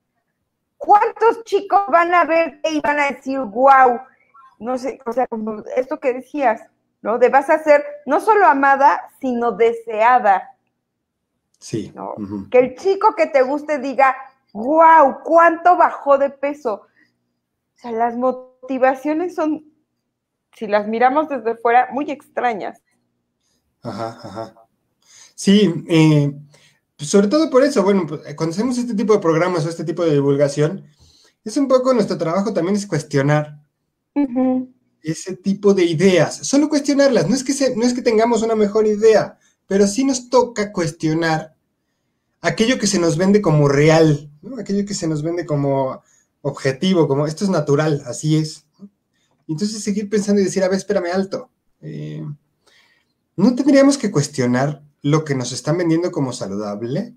¿Cuántos chicos van a verte y van a decir, wow? No sé, o sea, como esto que decías, ¿no? De vas a ser no solo amada, sino deseada. Sí. ¿No? Uh-huh. Que el chico que te guste diga, wow, ¿cuánto bajó de peso? O sea, las motivaciones son, si las miramos desde fuera, muy extrañas. Ajá, ajá. Sí, sobre todo por eso, bueno, cuando hacemos este tipo de programas o este tipo de divulgación, es un poco nuestro trabajo también es cuestionar ese tipo de ideas, solo cuestionarlas, no es que tengamos una mejor idea, pero sí nos toca cuestionar aquello que se nos vende como real, ¿no? Aquello que se nos vende como objetivo, como esto es natural, así es. Entonces seguir pensando y decir, a ver, espérame alto, ¿no tendríamos que cuestionar lo que nos están vendiendo como saludable?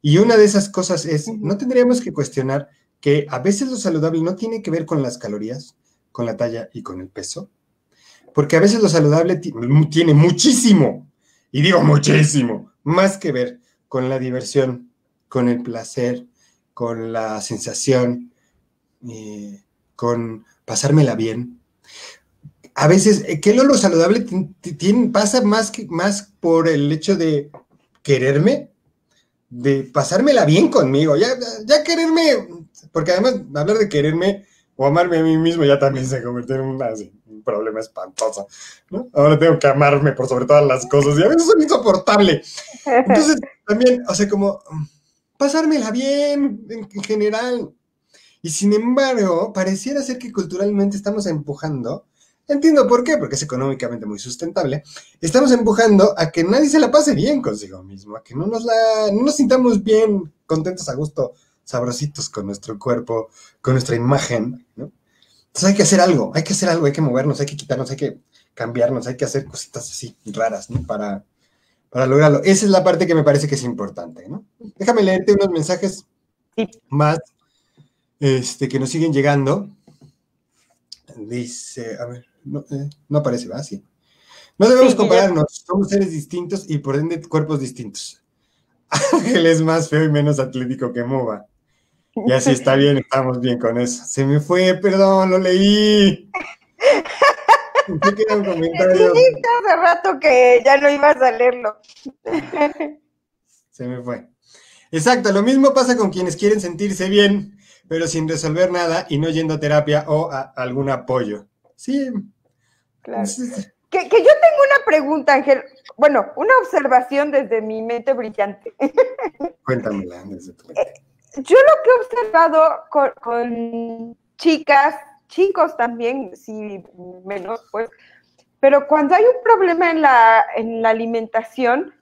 Y una de esas cosas es, ¿no tendríamos que cuestionar que a veces lo saludable no tiene que ver con las calorías, con la talla y con el peso? Porque a veces lo saludable tiene muchísimo, y digo muchísimo, más que ver con la diversión, con el placer, con la sensación, con pasármela bien. A veces, ¿qué lo saludable pasa más por el hecho de quererme, de pasármela bien conmigo? Ya quererme, porque además hablar de quererme o amarme a mí mismo ya también se convirtió en un problema espantoso, ¿no? Ahora tengo que amarme por sobre todas las cosas y a veces es insoportable. Entonces, también, o sea, como pasármela bien en general. Y sin embargo, pareciera ser que culturalmente estamos empujando, entiendo por qué, porque es económicamente muy sustentable, estamos empujando a que nadie se la pase bien consigo mismo, a que no nos sintamos bien, contentos, a gusto, sabrositos con nuestro cuerpo, con nuestra imagen, ¿no? Entonces hay que hacer algo, hay que movernos, hay que quitarnos, hay que cambiarnos, hay que hacer cositas así raras, ¿no? Para lograrlo. Esa es la parte que me parece que es importante, ¿no? Déjame leerte unos mensajes más que nos siguen llegando. Dice, a ver, no aparece, ¿va? Sí. No debemos compararnos, somos seres distintos y por ende cuerpos distintos. Ángel es más feo y menos atlético que Mova. Y así está bien, estamos bien con eso. Se me fue, perdón, lo leí. ¿Qué queda un comentario? Dijiste hace rato que ya no ibas a leerlo. Se me fue. Exacto, lo mismo pasa con quienes quieren sentirse bien, pero sin resolver nada y no yendo a terapia o a algún apoyo. Sí. Claro. Que yo tengo una pregunta, Ángel. Bueno, una observación desde mi mente brillante. Cuéntamela desde tu mente. Yo lo que he observado con chicas, chicos también, sí, menos, pues, pero cuando hay un problema en la alimentación,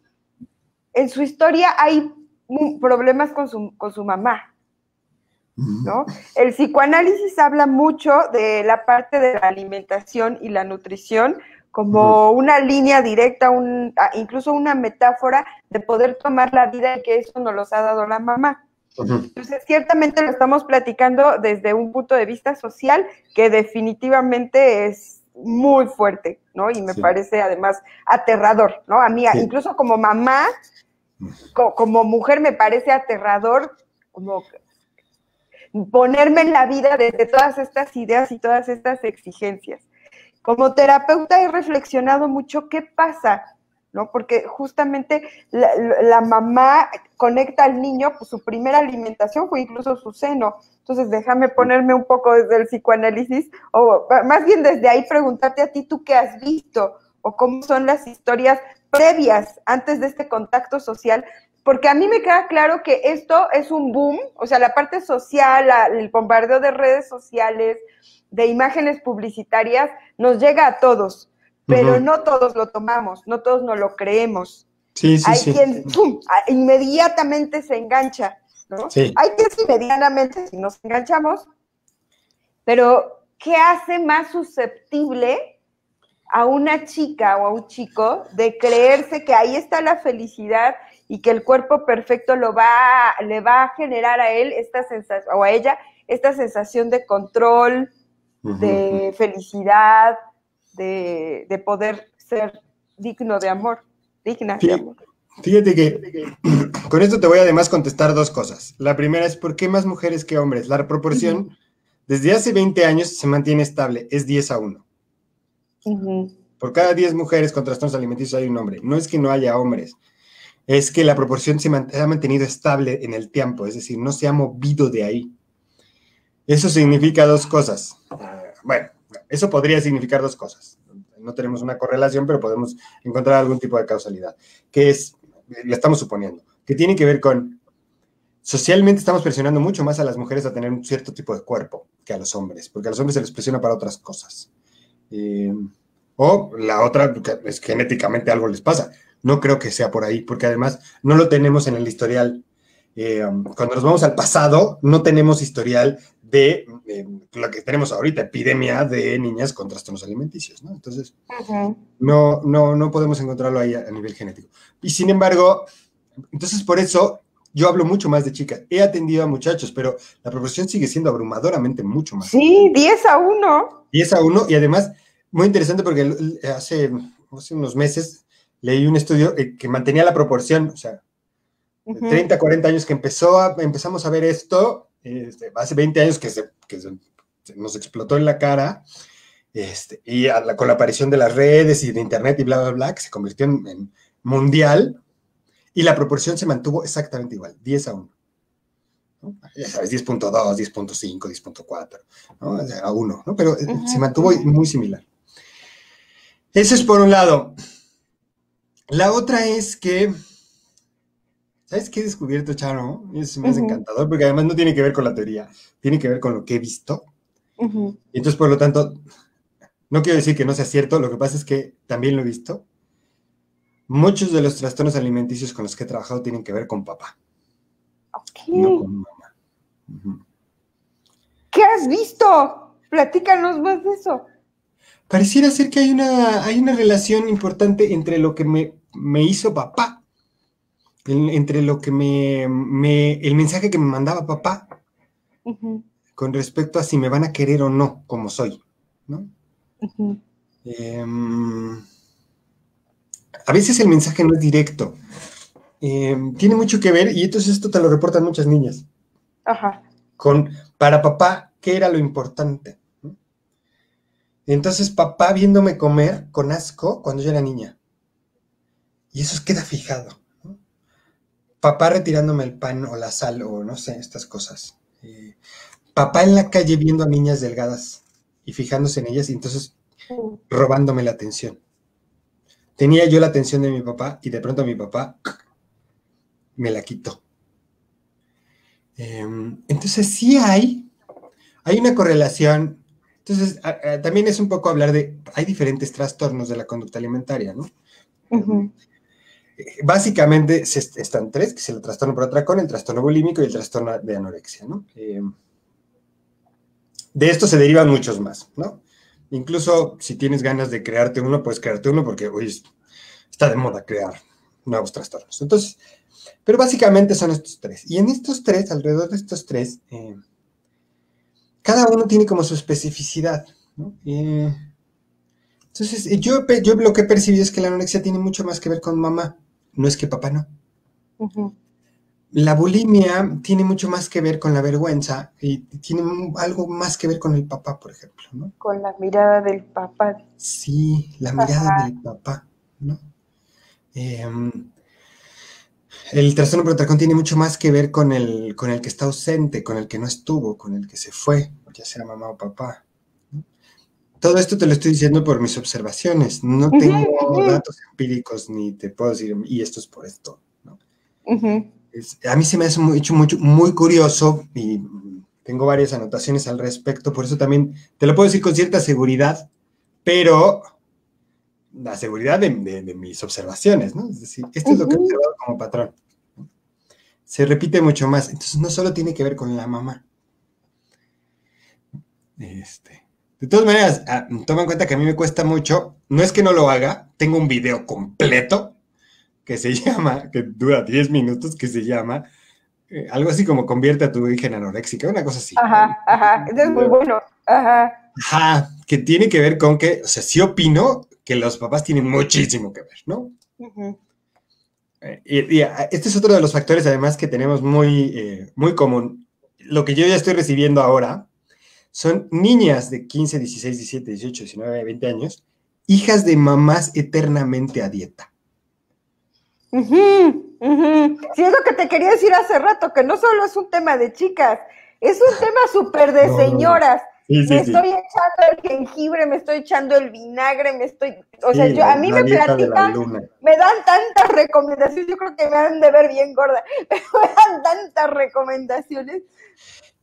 en su historia hay problemas con su mamá, ¿no? El psicoanálisis habla mucho de la parte de la alimentación y la nutrición como una línea directa, incluso una metáfora de poder tomar la vida y que eso nos los ha dado la mamá. Entonces, ciertamente lo estamos platicando desde un punto de vista social que definitivamente es muy fuerte, ¿no? Y me parece además aterrador, ¿no? A mí, incluso como mamá, como mujer, me parece aterrador, como ponerme en la vida desde todas estas ideas y todas estas exigencias. Como terapeuta he reflexionado mucho qué pasa, ¿no? Porque justamente la mamá conecta al niño, pues su primera alimentación fue incluso su seno. Entonces déjame ponerme un poco desde el psicoanálisis, o más bien desde ahí preguntarte a ti, ¿tú qué has visto? O cómo son las historias previas, antes de este contacto social, porque a mí me queda claro que esto es un boom, o sea, la parte social, el bombardeo de redes sociales, de imágenes publicitarias, nos llega a todos, pero no todos lo tomamos, no todos nos lo creemos. Sí, hay quien ¡pum!, inmediatamente se engancha, ¿no? Sí. Hay quien inmediatamente nos enganchamos, pero ¿qué hace más susceptible a una chica o a un chico de creerse que ahí está la felicidad y que el cuerpo perfecto le va a generar a él esta sensación, o a ella, esta sensación de control, de felicidad, de poder ser digno de amor, digna de amor. Fíjate que con esto te voy además contestar dos cosas. La primera es, ¿por qué más mujeres que hombres? La proporción desde hace 20 años se mantiene estable, es 10-1. Por cada 10 mujeres con trastornos alimenticios hay un hombre. No es que no haya hombres, es que la proporción se ha mantenido estable en el tiempo, es decir, no se ha movido de ahí. Eso significa dos cosas. Bueno, eso podría significar dos cosas. No tenemos una correlación, pero podemos encontrar algún tipo de causalidad, que es, le estamos suponiendo, que tiene que ver con, socialmente estamos presionando mucho más a las mujeres a tener un cierto tipo de cuerpo que a los hombres, porque a los hombres se les presiona para otras cosas. O la otra, es genéticamente algo les pasa. No creo que sea por ahí, porque además no lo tenemos en el historial. Cuando nos vamos al pasado, no tenemos historial de lo que tenemos ahorita, epidemia de niñas con trastornos alimenticios, ¿no? Entonces, no podemos encontrarlo ahí a nivel genético. Y sin embargo, entonces por eso yo hablo mucho más de chicas. He atendido a muchachos, pero la proporción sigue siendo abrumadoramente mucho más. Sí, 10-1. 10-1, y además, muy interesante porque hace unos meses leí un estudio que mantenía la proporción, o sea, 30, 40 años que empezamos a ver esto, hace 20 años que se nos explotó en la cara, y con la aparición de las redes y de internet y bla, bla, bla, que se convirtió en mundial, y la proporción se mantuvo exactamente igual, 10-1. ¿No? Ya sabes, 10.2, 10.5, 10.4, ¿no? O sea, a 1, ¿no? Pero se mantuvo muy similar. Eso es por un lado. La otra es que, ¿sabes qué he descubierto, Charo? Eso me es encantador, porque además no tiene que ver con la teoría, tiene que ver con lo que he visto. Y entonces, por lo tanto, no quiero decir que no sea cierto, lo que pasa es que también lo he visto. Muchos de los trastornos alimenticios con los que he trabajado tienen que ver con papá. Ok. No con mamá. ¿Qué has visto? Platícanos más de eso. Pareciera ser que hay una relación importante entre lo que me hizo papá, entre lo que el mensaje que me mandaba papá con respecto a si me van a querer o no, como soy, ¿no? A veces el mensaje no es directo. Tiene mucho que ver, y entonces esto te lo reportan muchas niñas. Para papá, ¿qué era lo importante? ¿No? Entonces papá viéndome comer con asco cuando yo era niña. Y eso queda fijado. Papá retirándome el pan o la sal o no sé, estas cosas. Papá en la calle viendo a niñas delgadas y fijándose en ellas y entonces robándome la atención. Tenía yo la atención de mi papá y de pronto mi papá me la quitó. Entonces sí hay una correlación. Entonces también es un poco hablar de, hay diferentes trastornos de la conducta alimentaria, ¿no? Básicamente están tres, que es el trastorno por atracón, el trastorno bulímico y el trastorno de anorexia, ¿no? De esto se derivan muchos más, ¿no? Incluso si tienes ganas de crearte uno, puedes crearte uno porque hoy está de moda crear nuevos trastornos. Entonces, pero básicamente son estos tres. Y en estos tres, alrededor de estos tres, cada uno tiene como su especificidad, ¿no? Entonces, yo lo que he percibido es que la anorexia tiene mucho más que ver con mamá. No es que papá no. La bulimia tiene mucho más que ver con la vergüenza y tiene algo más que ver con el papá, por ejemplo, ¿no? Con la mirada del papá. Sí, la mirada del papá, ¿no? El trastorno por atracón tiene mucho más que ver con el que está ausente, con el que no estuvo, con el que se fue, ya sea mamá o papá. Todo esto te lo estoy diciendo por mis observaciones. No tengo datos empíricos ni te puedo decir, y esto es por esto, ¿no? A mí se me ha hecho muy curioso y tengo varias anotaciones al respecto, por eso también te lo puedo decir con cierta seguridad, pero la seguridad de mis observaciones, ¿no? Es decir, esto es lo que he observado como patrón. Se repite mucho más. Entonces, no solo tiene que ver con la mamá. De todas maneras, toma en cuenta que a mí me cuesta mucho, no es que no lo haga, tengo un video completo que dura 10 minutos, que se llama, algo así como convierte a tu hija en anoréxica, una cosa así. Ajá, es muy bueno. Ajá. Ajá, que tiene que ver con que, o sea, sí opino que los papás tienen muchísimo que ver, ¿no? Uh-huh. Y este es otro de los factores, además, que tenemos muy, muy común. Lo que yo ya estoy recibiendo ahora son niñas de 15, 16, 17, 18, 19, 20 años, hijas de mamás eternamente a dieta. Uh-huh, uh-huh. Sí, es lo que te quería decir hace rato, que no solo es un tema de chicas, es un tema súper de señoras. Sí, sí, me estoy echando el jengibre, me estoy echando el vinagre, me estoy... O sea, yo, a mí me platican, me dan tantas recomendaciones, yo creo que me han de ver bien gorda, pero me dan tantas recomendaciones.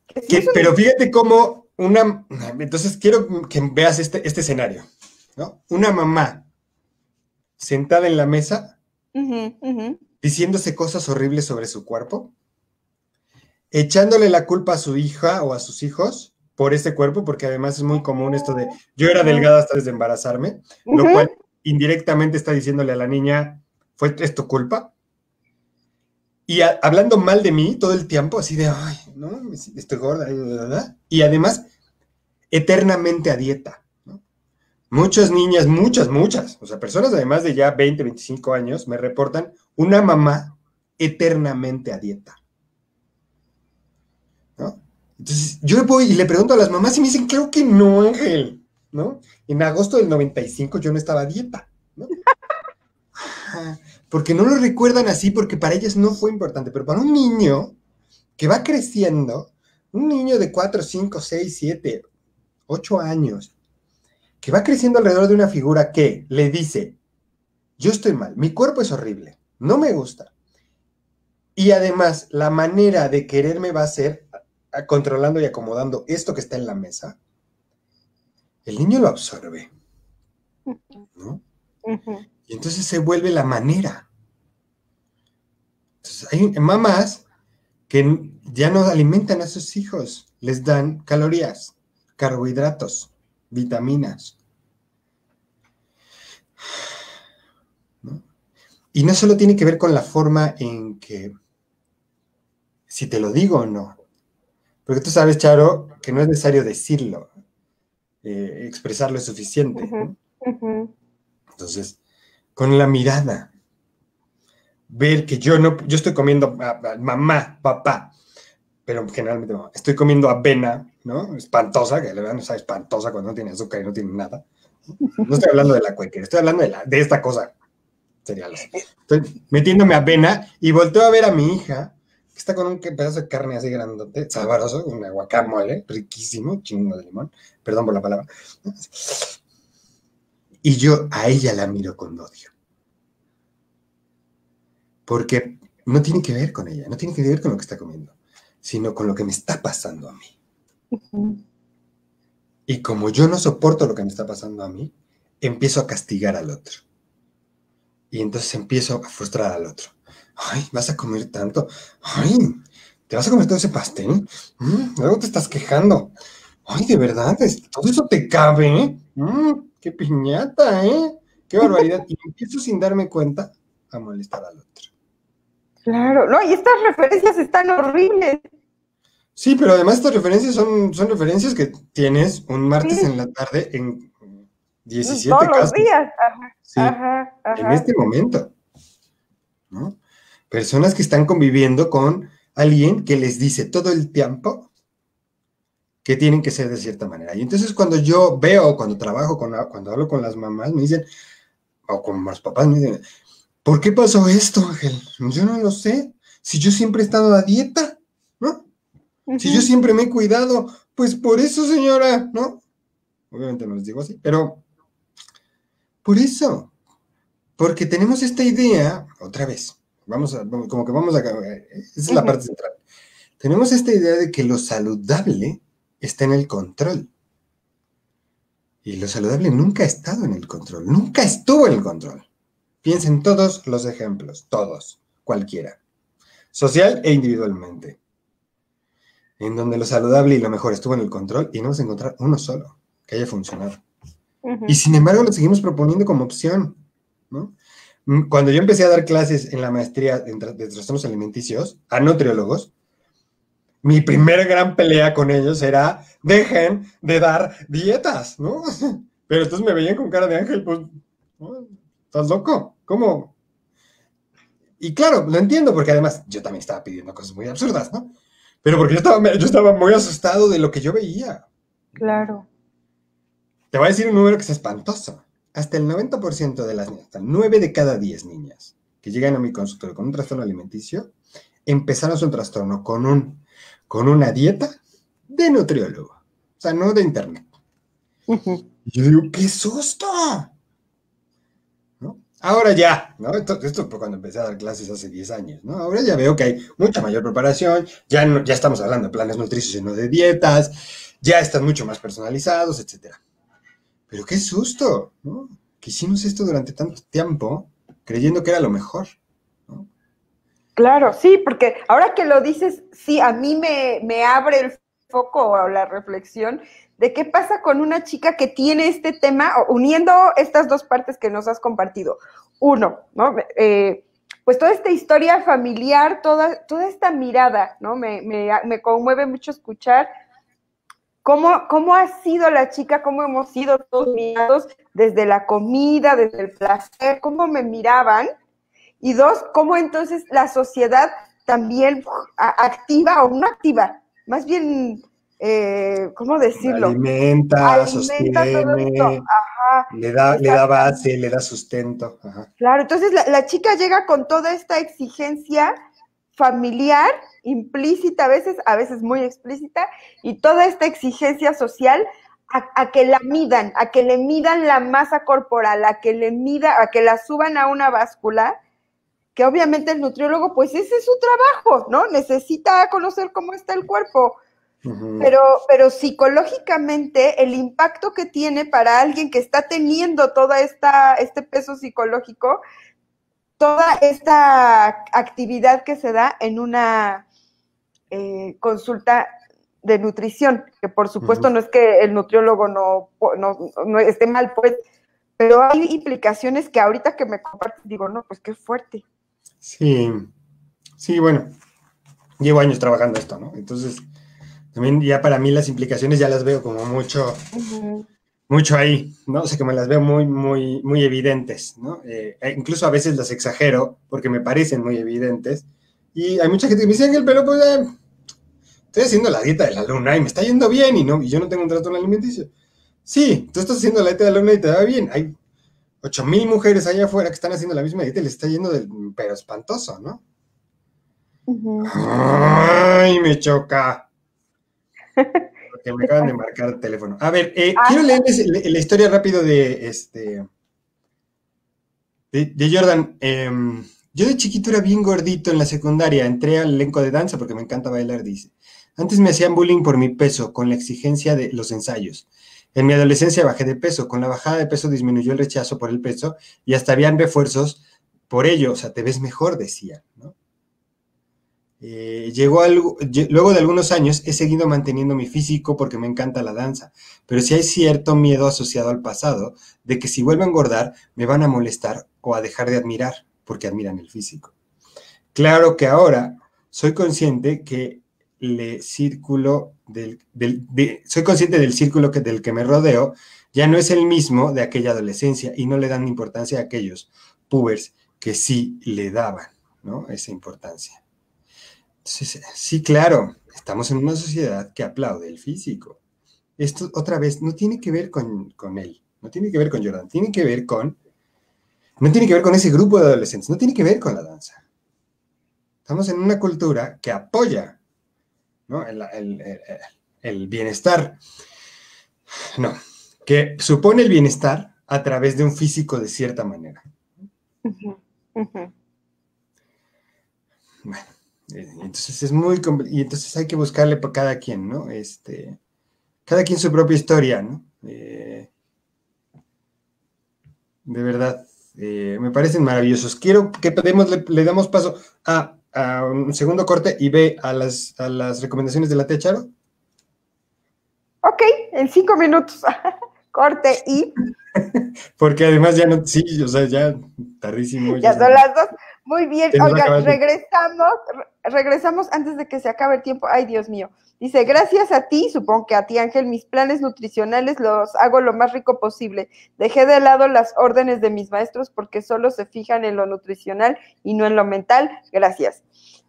Que sí, pero fíjate cómo una... Entonces quiero que veas este escenario, ¿no? Una mamá sentada en la mesa, uh-huh, uh-huh, diciéndose cosas horribles sobre su cuerpo, echándole la culpa a su hija o a sus hijos por este cuerpo, porque además es muy común esto de, yo era delgada hasta desde embarazarme, uh-huh, lo cual indirectamente está diciéndole a la niña, es tu culpa, y hablando mal de mí todo el tiempo, así de, ay, no, estoy gorda, ¿verdad? Y además, eternamente a dieta, ¿no? Muchas niñas, muchas, o sea, personas además de ya 20, 25 años, me reportan una mamá eternamente a dieta, ¿no? Entonces, yo voy y le pregunto a las mamás y me dicen, creo que no, Ángel, ¿no? En agosto del 95 yo no estaba a dieta, ¿no? Porque no lo recuerdan así, porque para ellas no fue importante, pero para un niño que va creciendo, un niño de 4, 5, 6, 7, 8 años, que va creciendo alrededor de una figura que le dice, yo estoy mal, mi cuerpo es horrible, no me gusta, y además la manera de quererme va a ser controlando y acomodando esto que está en la mesa, el niño lo absorbe, ¿no? Uh-huh. Y entonces se vuelve la manera. Entonces hay mamás que ya no alimentan a sus hijos, les dan calorías, carbohidratos, vitaminas, ¿no? Y no solo tiene que ver con la forma en que, si te lo digo o no, porque tú sabes, Charo, que no es necesario decirlo, expresarlo es suficiente, ¿no? Uh-huh. Entonces, con la mirada, ver que yo estoy comiendo mamá, papá, pero generalmente mamá, estoy comiendo avena, ¿no? Espantosa, que la verdad no sabe espantosa cuando no tiene azúcar y no tiene nada. No estoy hablando de la cueca, estoy hablando de esta cosa, cereales. Estoy metiéndome avena y volteo a ver a mi hija, que está con un pedazo de carne así grandote, sabroso, un guacamole, riquísimo, chingo de limón, perdón por la palabra. Y yo a ella la miro con odio. Porque no tiene que ver con ella, no tiene que ver con lo que está comiendo, sino con lo que me está pasando a mí. Uh-huh. Y como yo no soporto lo que me está pasando a mí, empiezo a castigar al otro. Y entonces empiezo a frustrar al otro. Ay, vas a comer tanto. Ay, te vas a comer todo ese pastel. Luego te estás quejando. Ay, de verdad, todo eso te cabe, ¿eh? Qué piñata, ¿eh? Qué barbaridad. Y empiezo sin darme cuenta a molestar al otro. Claro, no, y estas referencias están horribles. Sí, pero además estas referencias son referencias que tienes un martes, sí, en la tarde en 17 casos. Todos los días. Ajá, sí, ajá, ajá. En este momento, ¿no? Personas que están conviviendo con alguien que les dice todo el tiempo que tienen que ser de cierta manera. Y entonces cuando yo veo, cuando trabajo, cuando hablo con las mamás, me dicen, o con los papás, me dicen, ¿por qué pasó esto, Ángel? Yo no lo sé. Si yo siempre he estado a dieta, ¿no? Uh-huh. Si yo siempre me he cuidado, pues por eso, señora, ¿no? Obviamente no les digo así, pero por eso. Porque tenemos esta idea, otra vez, vamos a esa es la parte central. Tenemos esta idea de que lo saludable está en el control. Y lo saludable nunca ha estado en el control, nunca estuvo en el control. Piensen todos los ejemplos, todos, cualquiera, social e individualmente, en donde lo saludable y lo mejor estuvo en el control y no vamos a encontrar uno solo que haya funcionado. Uh-huh. Y sin embargo lo seguimos proponiendo como opción, ¿no? Cuando yo empecé a dar clases en la maestría de trastornos alimenticios a nutriólogos, mi primera gran pelea con ellos era, dejen de dar dietas, ¿no? Pero estos me veían con cara de Ángel, pues, ¿estás loco? ¿Cómo? Y claro, lo entiendo, porque además yo también estaba pidiendo cosas muy absurdas, ¿no? Pero porque yo estaba muy asustado de lo que yo veía. Claro. Te voy a decir un número que es espantoso. Hasta el 90% de las niñas, hasta 9 de cada 10 niñas que llegan a mi consultorio con un trastorno alimenticio, empezaron su trastorno con una dieta de nutriólogo. O sea, no de internet. Uh-huh. Yo digo, ¡qué susto! ¿No? Ahora ya, ¿no? Esto fue cuando empecé a dar clases hace 10 años, ¿no? Ahora ya veo que hay mucha mayor preparación, ya, no, ya estamos hablando de planes nutricionales, no de dietas, ya están mucho más personalizados, etc. Pero qué susto, ¿no? Que hicimos esto durante tanto tiempo creyendo que era lo mejor. Claro, sí, porque ahora que lo dices, sí, a mí me abre el foco o la reflexión de qué pasa con una chica que tiene este tema, uniendo estas dos partes que nos has compartido. Uno, ¿no? Pues toda esta historia familiar, toda esta mirada, ¿no? Me conmueve mucho escuchar cómo ha sido la chica, cómo hemos sido todos mirados desde la comida, desde el placer, cómo me miraban. Y dos, cómo entonces la sociedad también activa o no activa, más bien, ¿cómo decirlo? Alimenta, sostiene, ajá, le da base, le da sustento. Ajá. Claro, entonces la chica llega con toda esta exigencia familiar, implícita a veces muy explícita, y toda esta exigencia social a que la midan, a que le midan la masa corporal, a que la suban a una báscula, que obviamente el nutriólogo, pues ese es su trabajo, ¿no? Necesita conocer cómo está el cuerpo. Uh-huh. Pero psicológicamente el impacto que tiene para alguien que está teniendo toda este peso psicológico, toda esta actividad que se da en una consulta de nutrición, que por supuesto uh-huh. no es que el nutriólogo no esté mal, pues, pero hay implicaciones que ahorita que me compartes digo, no, pues qué fuerte. Sí, bueno, llevo años trabajando esto, ¿no? Entonces, también ya para mí las implicaciones ya las veo como mucho, uh-huh. mucho ahí, ¿no? O sea, que me las veo muy, muy, muy evidentes, ¿no? Incluso a veces las exagero porque me parecen muy evidentes. Y hay mucha gente que me dice, Ángel, pero pues estoy haciendo la dieta de la luna y me está yendo bien y yo no tengo un trastorno alimenticio. Sí, tú estás haciendo la dieta de la luna y te va bien, hay 8,000 mujeres allá afuera que están haciendo la misma dieta y les está yendo del... pero espantoso, ¿no? Uh-huh. ¡Ay, me choca! Porque me acaban de marcar el teléfono. A ver, quiero leerles la historia rápido de Jordan. Yo de chiquito era bien gordito en la secundaria. Entré al elenco de danza porque me encanta bailar, dice. Antes me hacían bullying por mi peso, con la exigencia de los ensayos. En mi adolescencia bajé de peso. Con la bajada de peso disminuyó el rechazo por el peso y hasta habían refuerzos por ello. O sea, te ves mejor, decían, ¿no? Luego de algunos años he seguido manteniendo mi físico porque me encanta la danza. Pero sí hay cierto miedo asociado al pasado de que si vuelvo a engordar me van a molestar o a dejar de admirar porque admiran el físico. Claro que ahora soy consciente que... soy consciente del círculo del que me rodeo, ya no es el mismo de aquella adolescencia y no le dan importancia a aquellos pubers que sí le daban, ¿no? Esa importancia. Entonces, sí, claro, estamos en una sociedad que aplaude el físico. Esto, otra vez, no tiene que ver con él, no tiene que ver con Jordan, no tiene que ver con ese grupo de adolescentes, no tiene que ver con la danza. Estamos en una cultura que apoya, ¿no? El bienestar, no, que supone el bienestar a través de un físico de cierta manera. Uh-huh. Uh-huh. Bueno, entonces es muy complicado, y entonces hay que buscarle por cada quien, ¿no? Cada quien su propia historia, ¿no? De verdad, me parecen maravillosos. Quiero que le damos paso a un segundo corte y ve a las recomendaciones de la T, Charo. Ok, en 5 minutos. Corte y... Porque además ya no... Sí, o sea, ya tardísimo. Ya son las 2. Muy bien, oigan, regresamos antes de que se acabe el tiempo. Ay, Dios mío. Dice, gracias a ti, supongo que a ti, Ángel, mis planes nutricionales los hago lo más rico posible. Dejé de lado las órdenes de mis maestros porque solo se fijan en lo nutricional y no en lo mental. Gracias.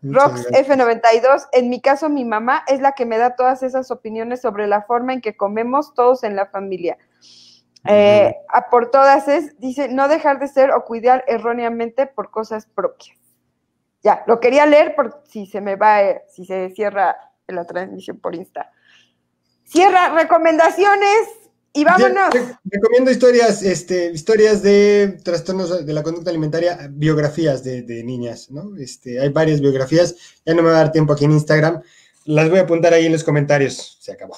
Rox F92, en mi caso mi mamá es la que me da todas esas opiniones sobre la forma en que comemos todos en la familia. Por todas es, dice, no dejar de ser o cuidar erróneamente por cosas propias. Ya, lo quería leer por si se me va, si se cierra la transmisión por Insta. Cierra recomendaciones. Y vámonos. Yo recomiendo historias, historias de trastornos de la conducta alimentaria, biografías de niñas, ¿no? Hay varias biografías, ya no me va a dar tiempo aquí en Instagram, las voy a apuntar ahí en los comentarios, se acabó.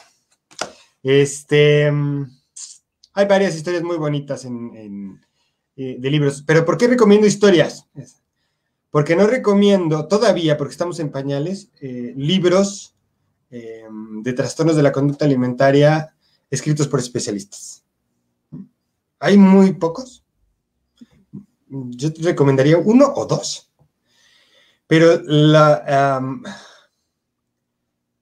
Hay varias historias muy bonitas de libros, pero ¿por qué recomiendo historias? Porque no recomiendo, todavía, porque estamos en pañales, libros de trastornos de la conducta alimentaria escritos por especialistas. Hay muy pocos. Yo te recomendaría uno o dos. Pero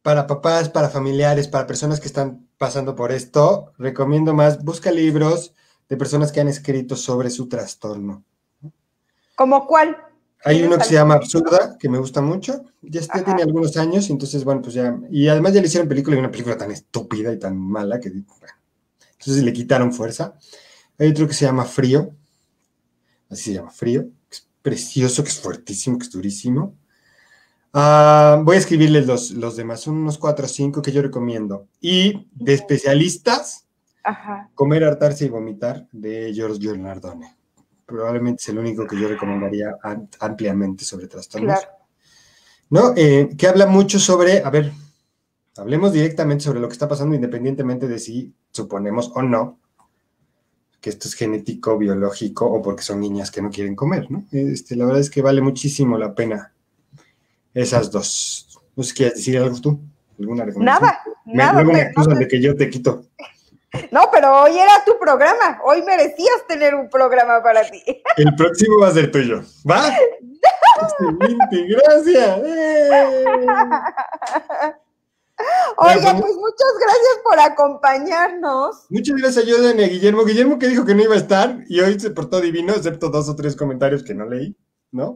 para papás, para familiares, para personas que están pasando por esto, recomiendo más, busca libros de personas que han escrito sobre su trastorno. ¿Cómo cuál? Hay uno que se llama Absurda, que me gusta mucho. Ya tiene algunos años, entonces, bueno, pues ya... Y además ya le hicieron película, y una película tan estúpida y tan mala que... Bueno, entonces le quitaron fuerza. Hay otro que se llama Frío. Así se llama, Frío. Que es precioso, que es fuertísimo, que es durísimo. Voy a escribirles los demás. Son unos 4 o 5 que yo recomiendo. Y de especialistas, Comer, hartarse y vomitar, de George Bernard Shaw. Probablemente es el único que yo recomendaría ampliamente sobre trastornos. Claro. ¿No? Que habla mucho sobre, a ver, hablemos directamente sobre lo que está pasando independientemente de si suponemos o no que esto es genético, biológico o porque son niñas que no quieren comer, ¿no? La verdad es que vale muchísimo la pena esas dos. No sé si quieres decir algo tú, alguna recomendación. Nada. Luego me acusan de que yo te quito. No, pero hoy era tu programa. Hoy merecías tener un programa para ti. El próximo va a ser tuyo. ¿Va? No. Excelente, gracias. Oiga, pues muchas gracias por acompañarnos. Muchas gracias, ayúdenme a Guillermo. Guillermo que dijo que no iba a estar y hoy se portó divino, excepto 2 o 3 comentarios que no leí, ¿no?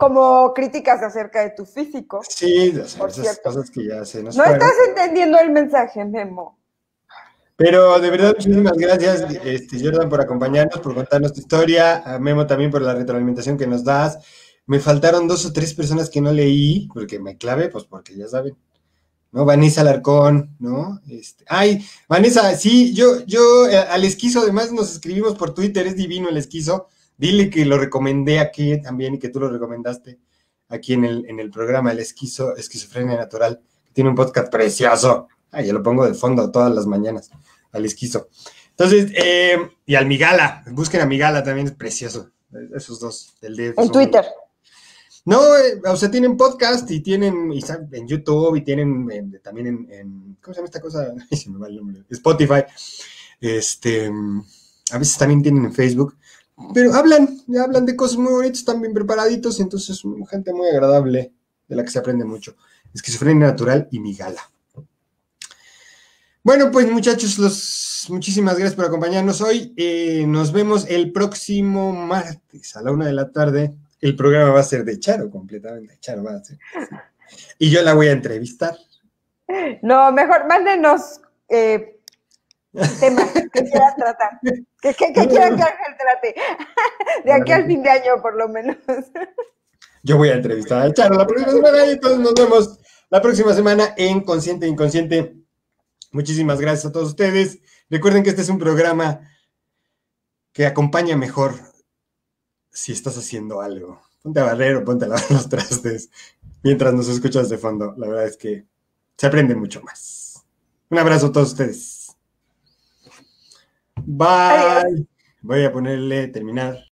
Como críticas acerca de tu físico. Sí, por esas cosas que ya se nos fueron. No estás entendiendo el mensaje, Memo. Pero de verdad, muchísimas gracias, Jordan, por acompañarnos, por contarnos tu historia, a Memo también por la retroalimentación que nos das. Me faltaron 2 o 3 personas que no leí, porque me clavé, pues porque ya saben, ¿no? Vanessa Alarcón, ¿no? Ay, Vanessa, sí, yo al esquizo, además nos escribimos por Twitter, es divino el esquizo. Dile que lo recomendé aquí también y que tú lo recomendaste aquí en el programa, el esquizo, esquizofrenia natural, que tiene un podcast precioso. Ah, yo lo pongo de fondo todas las mañanas, al esquizo. Entonces, y al migala, busquen a migala también, es precioso. Esos dos, el de... En Twitter. No, o sea, tienen podcast y tienen en YouTube y tienen también en... ¿Cómo se llama esta cosa? Ay, se me va el nombre. Spotify. A veces también tienen en Facebook. Pero hablan de cosas muy bonitas, están bien preparaditos, entonces gente muy agradable, de la que se aprende mucho. Esquizofrenia natural y migala. Bueno, pues muchachos, muchísimas gracias por acompañarnos hoy. Nos vemos el próximo martes a la 1 de la tarde. El programa va a ser de Charo, completamente. Charo va a ser. Y yo la voy a entrevistar. No, mejor mándenos temas que quieran tratar. Que quieran que Ángel trate. De aquí al fin de año, por lo menos. Yo voy a entrevistar a Charo la próxima semana y todos nos vemos la próxima semana en Consciente e Inconsciente. Muchísimas gracias a todos ustedes. Recuerden que este es un programa que acompaña mejor si estás haciendo algo. Ponte a barrer o ponte a lavar los trastes mientras nos escuchas de fondo. La verdad es que se aprende mucho más. Un abrazo a todos ustedes. Bye. Voy a ponerle terminar.